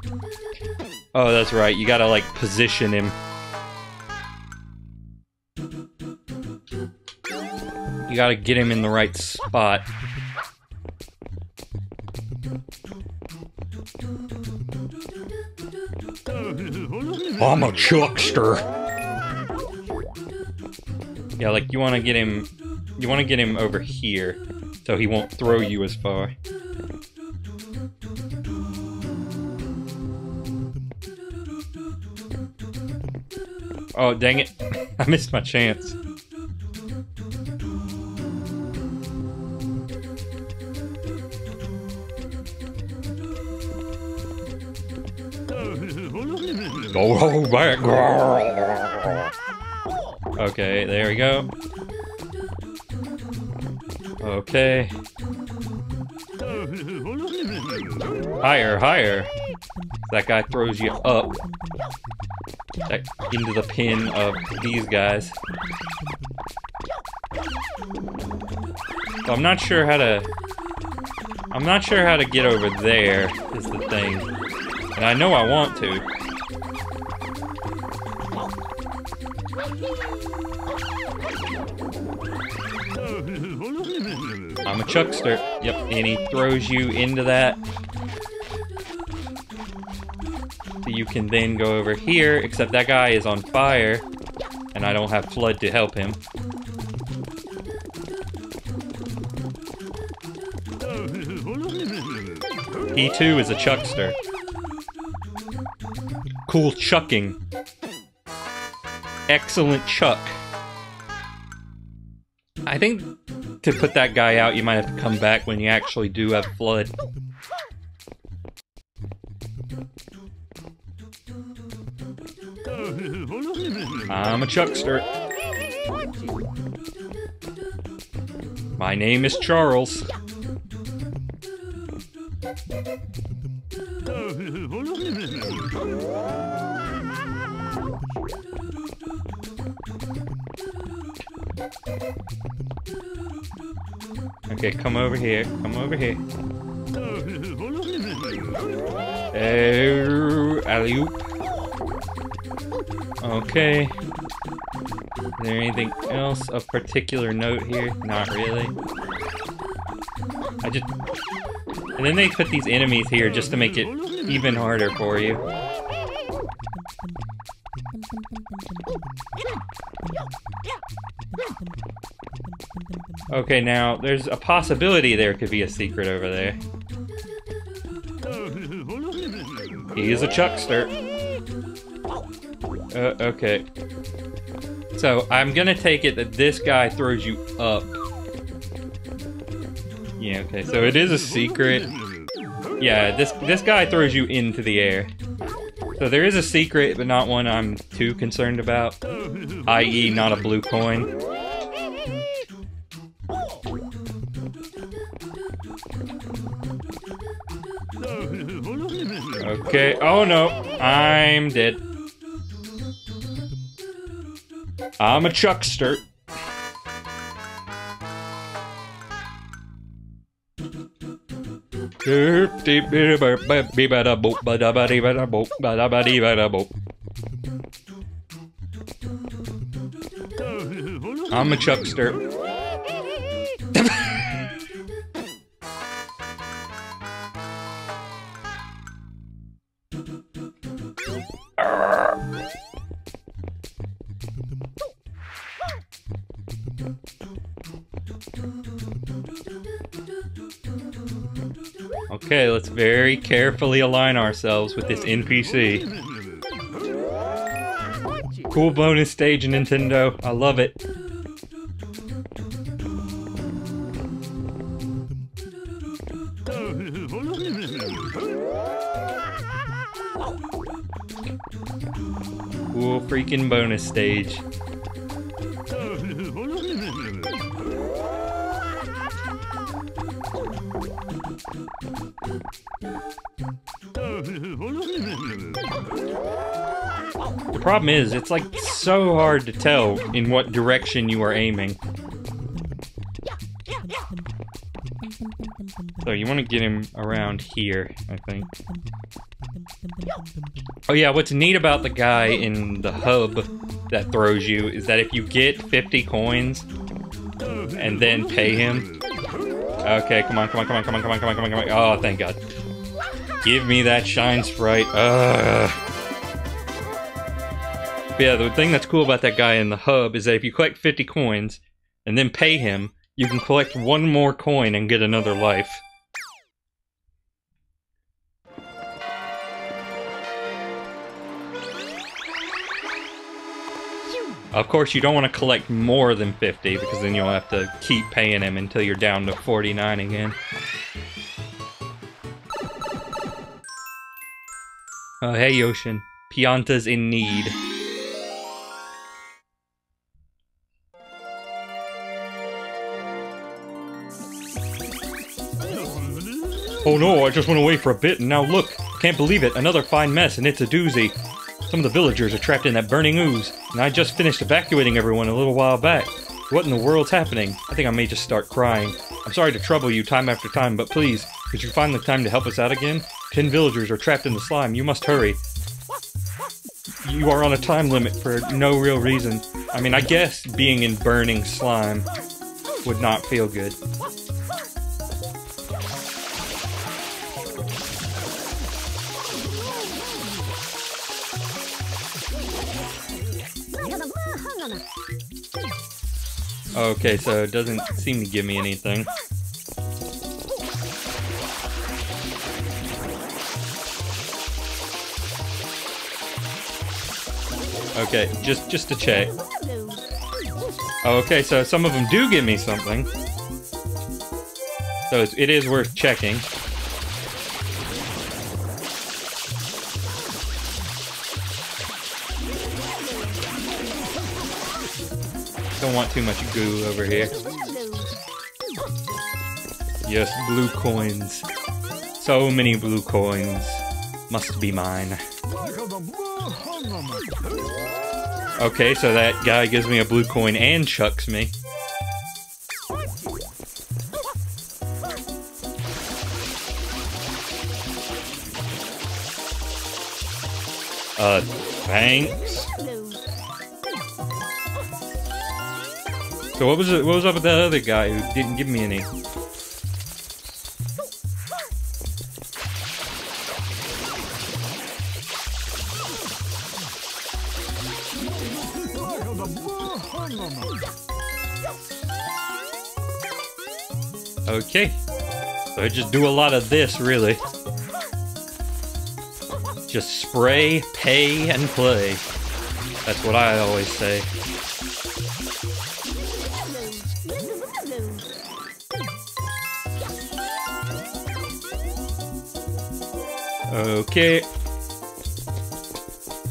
Oh, that's right, you gotta like position him. You gotta get him in the right spot. I'm a chuckster. Yeah, like you wanna get him you wanna get him over here so he won't throw you as far. Oh, dang it. I missed my chance. Don't hold back. Okay, there we go. Okay. Higher, higher. That guy throws you up. That, into the pin of these guys. So I'm not sure how to... I'm not sure how to get over there, is the thing. And I know I want to. I'm a chuckster. Yep, and he throws you into that. So you can then go over here, except that guy is on fire, and I don't have flood to help him. He too is a chuckster. Cool chucking. Excellent chuck. I think to put that guy out, you might have to come back when you actually do have flood. I'm a chuckster. My name is Charles. Okay, come over here. Come over here. Oh, alley-oop. Okay. Is there anything else of particular note here? Not really. I just... And then they put these enemies here just to make it even harder for you. Okay, now, there's a possibility there could be a secret over there. He is a chuckster. Uh, okay. So, I'm gonna take it that this guy throws you up. Yeah, okay, so it is a secret. Yeah, this, this guy throws you into the air. So there is a secret, but not one I'm too concerned about. that is not a blue coin. Okay, oh no, I'm dead. I'm a chuckster. I'm a chuckster. Okay, let's very carefully align ourselves with this N P C. Cool bonus stage, Nintendo. I love it. Cool freaking bonus stage. The problem is, it's like so hard to tell in what direction you are aiming. So you want to get him around here, I think. Oh yeah, what's neat about the guy in the hub that throws you is that if you get fifty coins and then pay him... Okay, come on, come on, come on, come on, come on, come on, come on, come on. Oh, thank God. Give me that shine sprite. Ugh. But yeah, the thing that's cool about that guy in the hub is that if you collect fifty coins and then pay him, you can collect one more coin and get another life. Of course, you don't want to collect more than fifty, because then you'll have to keep paying him until you're down to forty-nine again. Oh, hey, Yoshin. Pianta's in need. Oh no, I just went away for a bit, and now look! Can't believe it, another fine mess, and it's a doozy. Some of the villagers are trapped in that burning ooze, and I just finished evacuating everyone a little while back. What in the world's happening? I think I may just start crying. I'm sorry to trouble you time after time, but please, could you find the time to help us out again? Ten villagers are trapped in the slime, you must hurry. You are on a time limit for no real reason. I mean, I guess being in burning slime would not feel good. Okay, so it doesn't seem to give me anything. Okay, just just to check. Okay, so some of them do give me something. So it's, it is worth checking. Don't want too much goo over here. Yes, blue coins. So many blue coins. Must be mine. Okay, so that guy gives me a blue coin and chucks me. Uh, thanks. So what was it, what was up with that other guy who didn't give me any? Okay, so I just do a lot of this, really. Just spray, pay, and play. That's what I always say. Okay.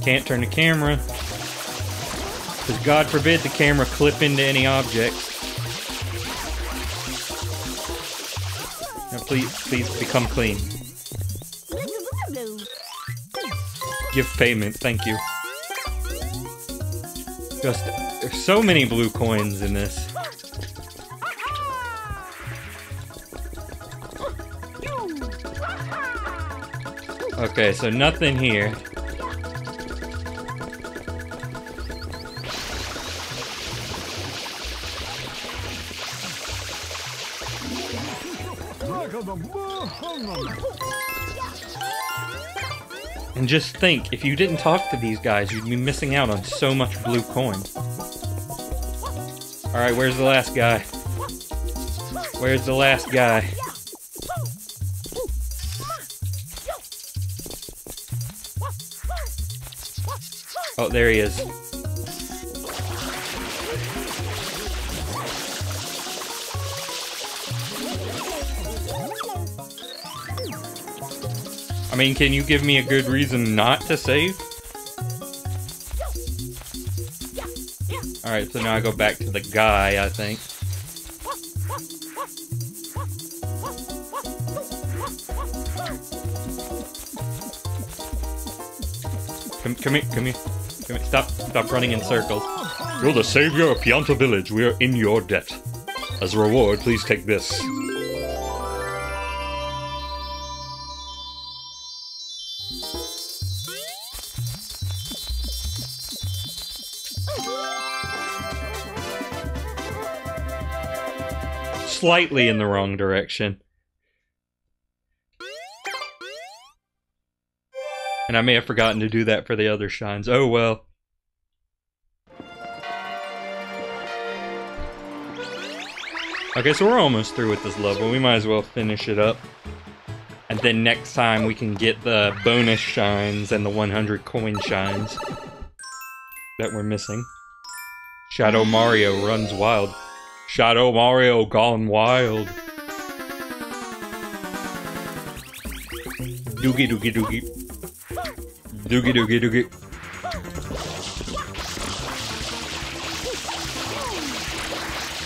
Can't turn the camera. Because God forbid the camera clip into any objects. Now please, please become clean. Give payment, thank you. Just, there's so many blue coins in this. Okay, so nothing here. And just think, if you didn't talk to these guys, you'd be missing out on so much blue coin. Alright, where's the last guy? Where's the last guy? Oh, there he is. I mean, can you give me a good reason not to save? Alright, so now I go back to the guy, I think. Come, come here, come here. Come here. Stop, stop running in circles. You're the savior of Pianto Village. We are in your debt. As a reward, please take this. Slightly in the wrong direction. And I may have forgotten to do that for the other shines. Oh well. Okay, so we're almost through with this level. We might as well finish it up. And then next time we can get the bonus shines and the one hundred coin shines that we're missing. Shadow Mario runs wild. Shadow Mario gone wild. Doogie doogie doogie. Doogie doogie doogie.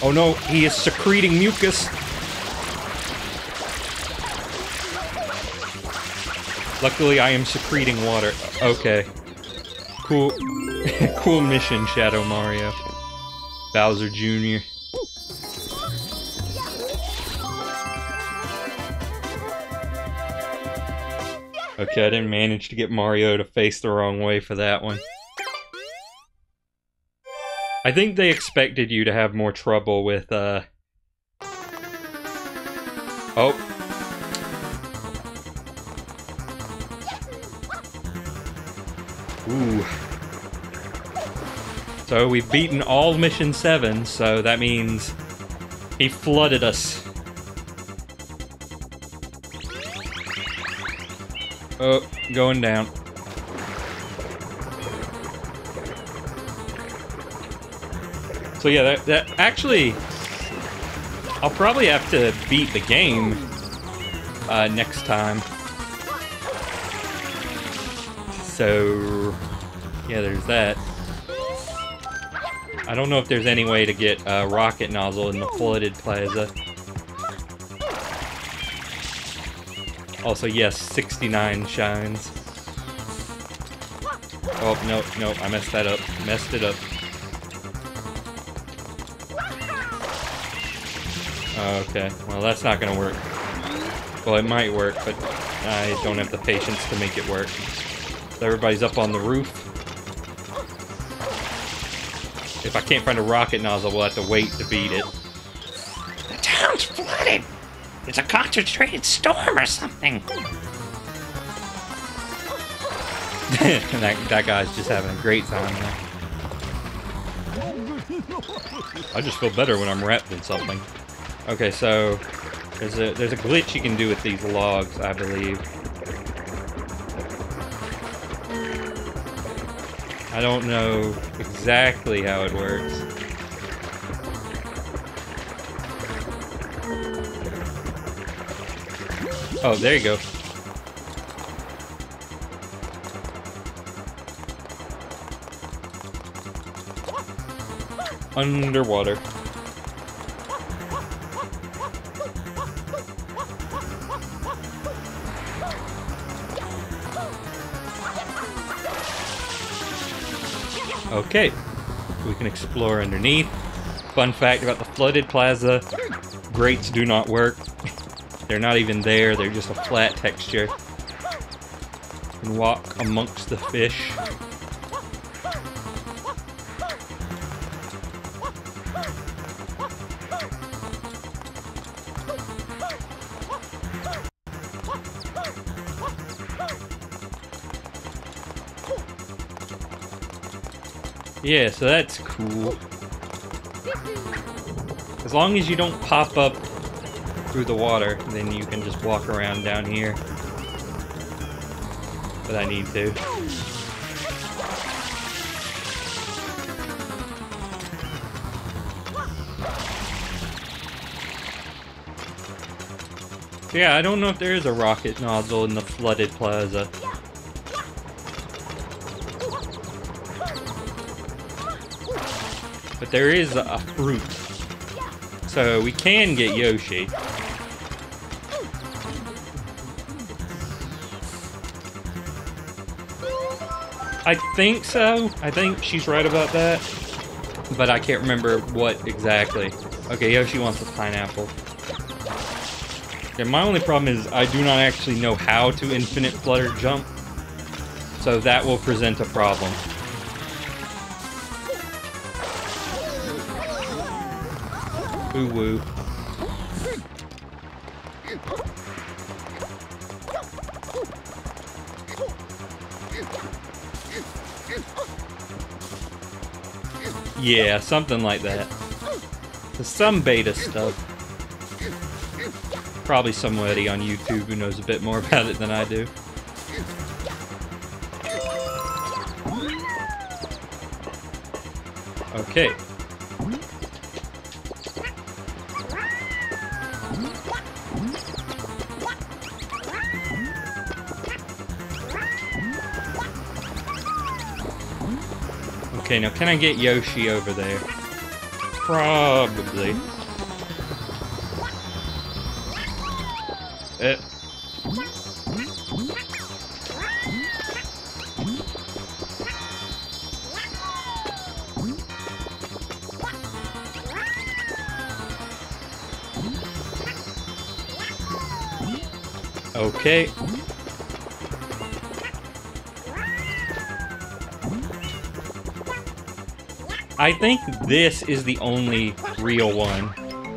Oh no, he is secreting mucus. Luckily I am secreting water. Okay. Cool. Cool mission, Shadow Mario. Bowser Junior Okay, I didn't manage to get Mario to face the wrong way for that one. I think they expected you to have more trouble with, uh... Oh. Ooh. So we've beaten all Mission seven, so that means he flooded us. Oh, going down. So yeah, that, that actually, I'll probably have to beat the game uh, next time. So yeah, there's that. I don't know if there's any way to get a uh, rocket nozzle in the flooded plaza. Also, yes, sixty-nine shines. Oh, no, no, I messed that up. Messed it up. Okay, well, that's not gonna work. Well, it might work, but I don't have the patience to make it work. So everybody's up on the roof. If I can't find a rocket nozzle, we'll have to wait to beat it. The town's flooded! It's a concentrated storm or something! that, that guy's just having a great time now. I just feel better when I'm wrapped in something. Okay, so there's a, there's a glitch you can do with these logs, I believe. I don't know exactly how it works. Oh, there you go. Underwater. Okay, we can explore underneath. Fun fact about the flooded plaza, grates do not work. They're not even there, they're just a flat texture. You can walk amongst the fish. Yeah, so that's cool. As long as you don't pop up through the water, then you can just walk around down here. But I need to. So yeah, I don't know if there is a rocket nozzle in the flooded plaza. But there is a fruit. So we can get Yoshi. I think so. I think she's right about that. But I can't remember what exactly. Okay, Yoshi wants a pineapple. Okay, my only problem is I do not actually know how to infinite flutter jump. So that will present a problem. Ooh woo. Yeah, something like that. There's some beta stuff. Probably somebody on YouTube who knows a bit more about it than I do. Okay. Okay, now can I get Yoshi over there? Probably. Uh. Okay. I think this is the only real one,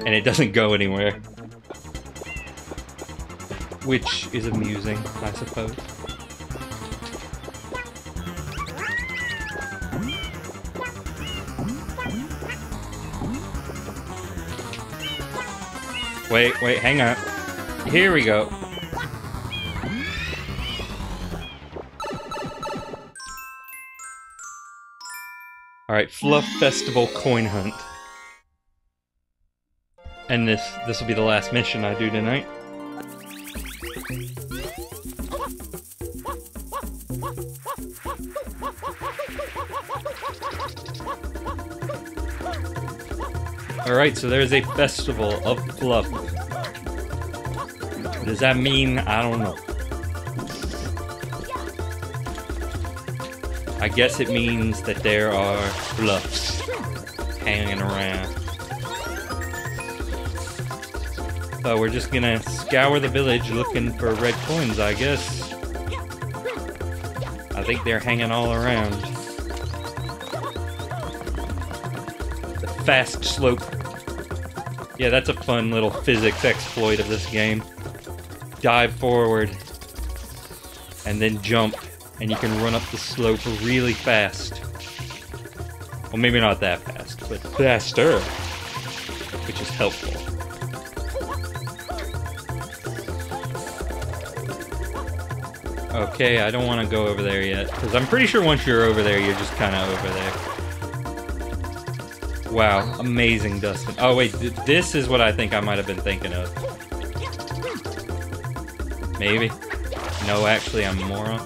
and it doesn't go anywhere. Which is amusing, I suppose. Wait, wait, hang on. Here we go. Alright, Fluff Festival Coin Hunt. And this this will be the last mission I do tonight. Alright, so there's a festival of fluff. Does that mean? I don't know. I guess it means that there are fluffs hanging around. So we're just gonna scour the village looking for red coins, I guess. I think they're hanging all around. The fast slope. Yeah, that's a fun little physics exploit of this game. Dive forward and then jump. And you can run up the slope really fast. Well, maybe not that fast, but faster, which is helpful. Okay, I don't want to go over there yet, because I'm pretty sure once you're over there, you're just kind of over there. Wow, amazing, Dustin. Oh, wait, th this is what I think I might have been thinking of. Maybe. No, actually, I'm a moron.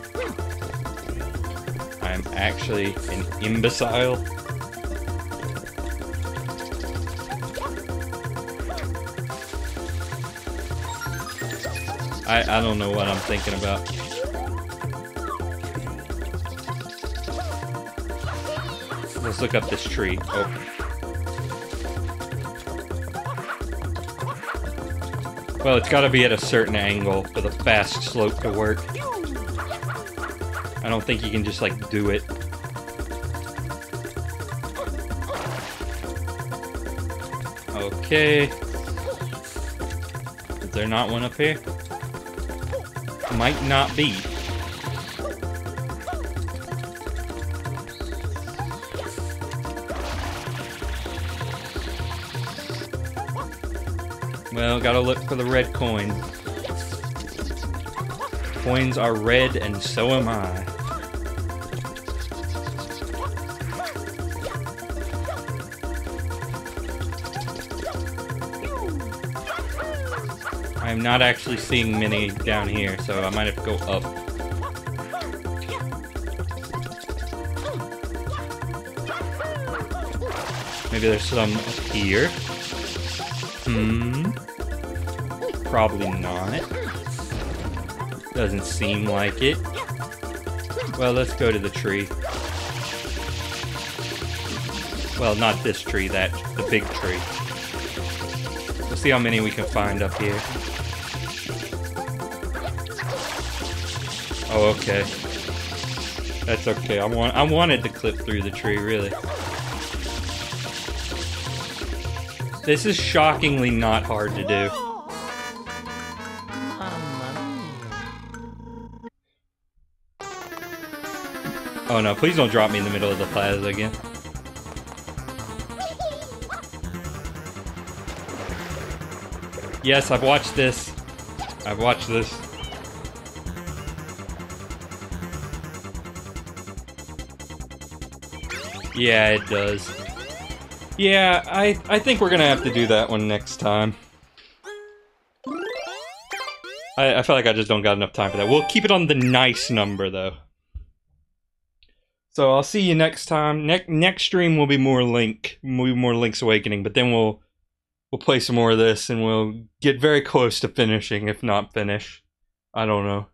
I'm actually an imbecile. I, I don't know what I'm thinking about. Let's look up this tree. Oh. Well, it's gotta be at a certain angle for the fast slope to work. I don't think you can just, like, do it. Okay. Is there not one up here? Might not be. Well, gotta look for the red coin. Coins are red, and so am I. I'm not actually seeing many down here, so I might have to go up. Maybe there's some up here. Hmm. Probably not. Doesn't seem like it. Well, let's go to the tree. Well, not this tree, that, the big tree. We'll see how many we can find up here. Oh, okay. That's okay. I want, I wanted to clip through the tree, really. This is shockingly not hard to do. Oh no, please don't drop me in the middle of the plaza again. Yes, I've watched this. I've watched this. Yeah, it does. Yeah, I, I think we're gonna have to do that one next time. I, I feel like I just don't got enough time for that. We'll keep it on the nice number, though. So I'll see you next time. Ne next stream will be more Link, will be more Link's Awakening, but then we'll we'll play some more of this and we'll get very close to finishing, if not finish. I don't know.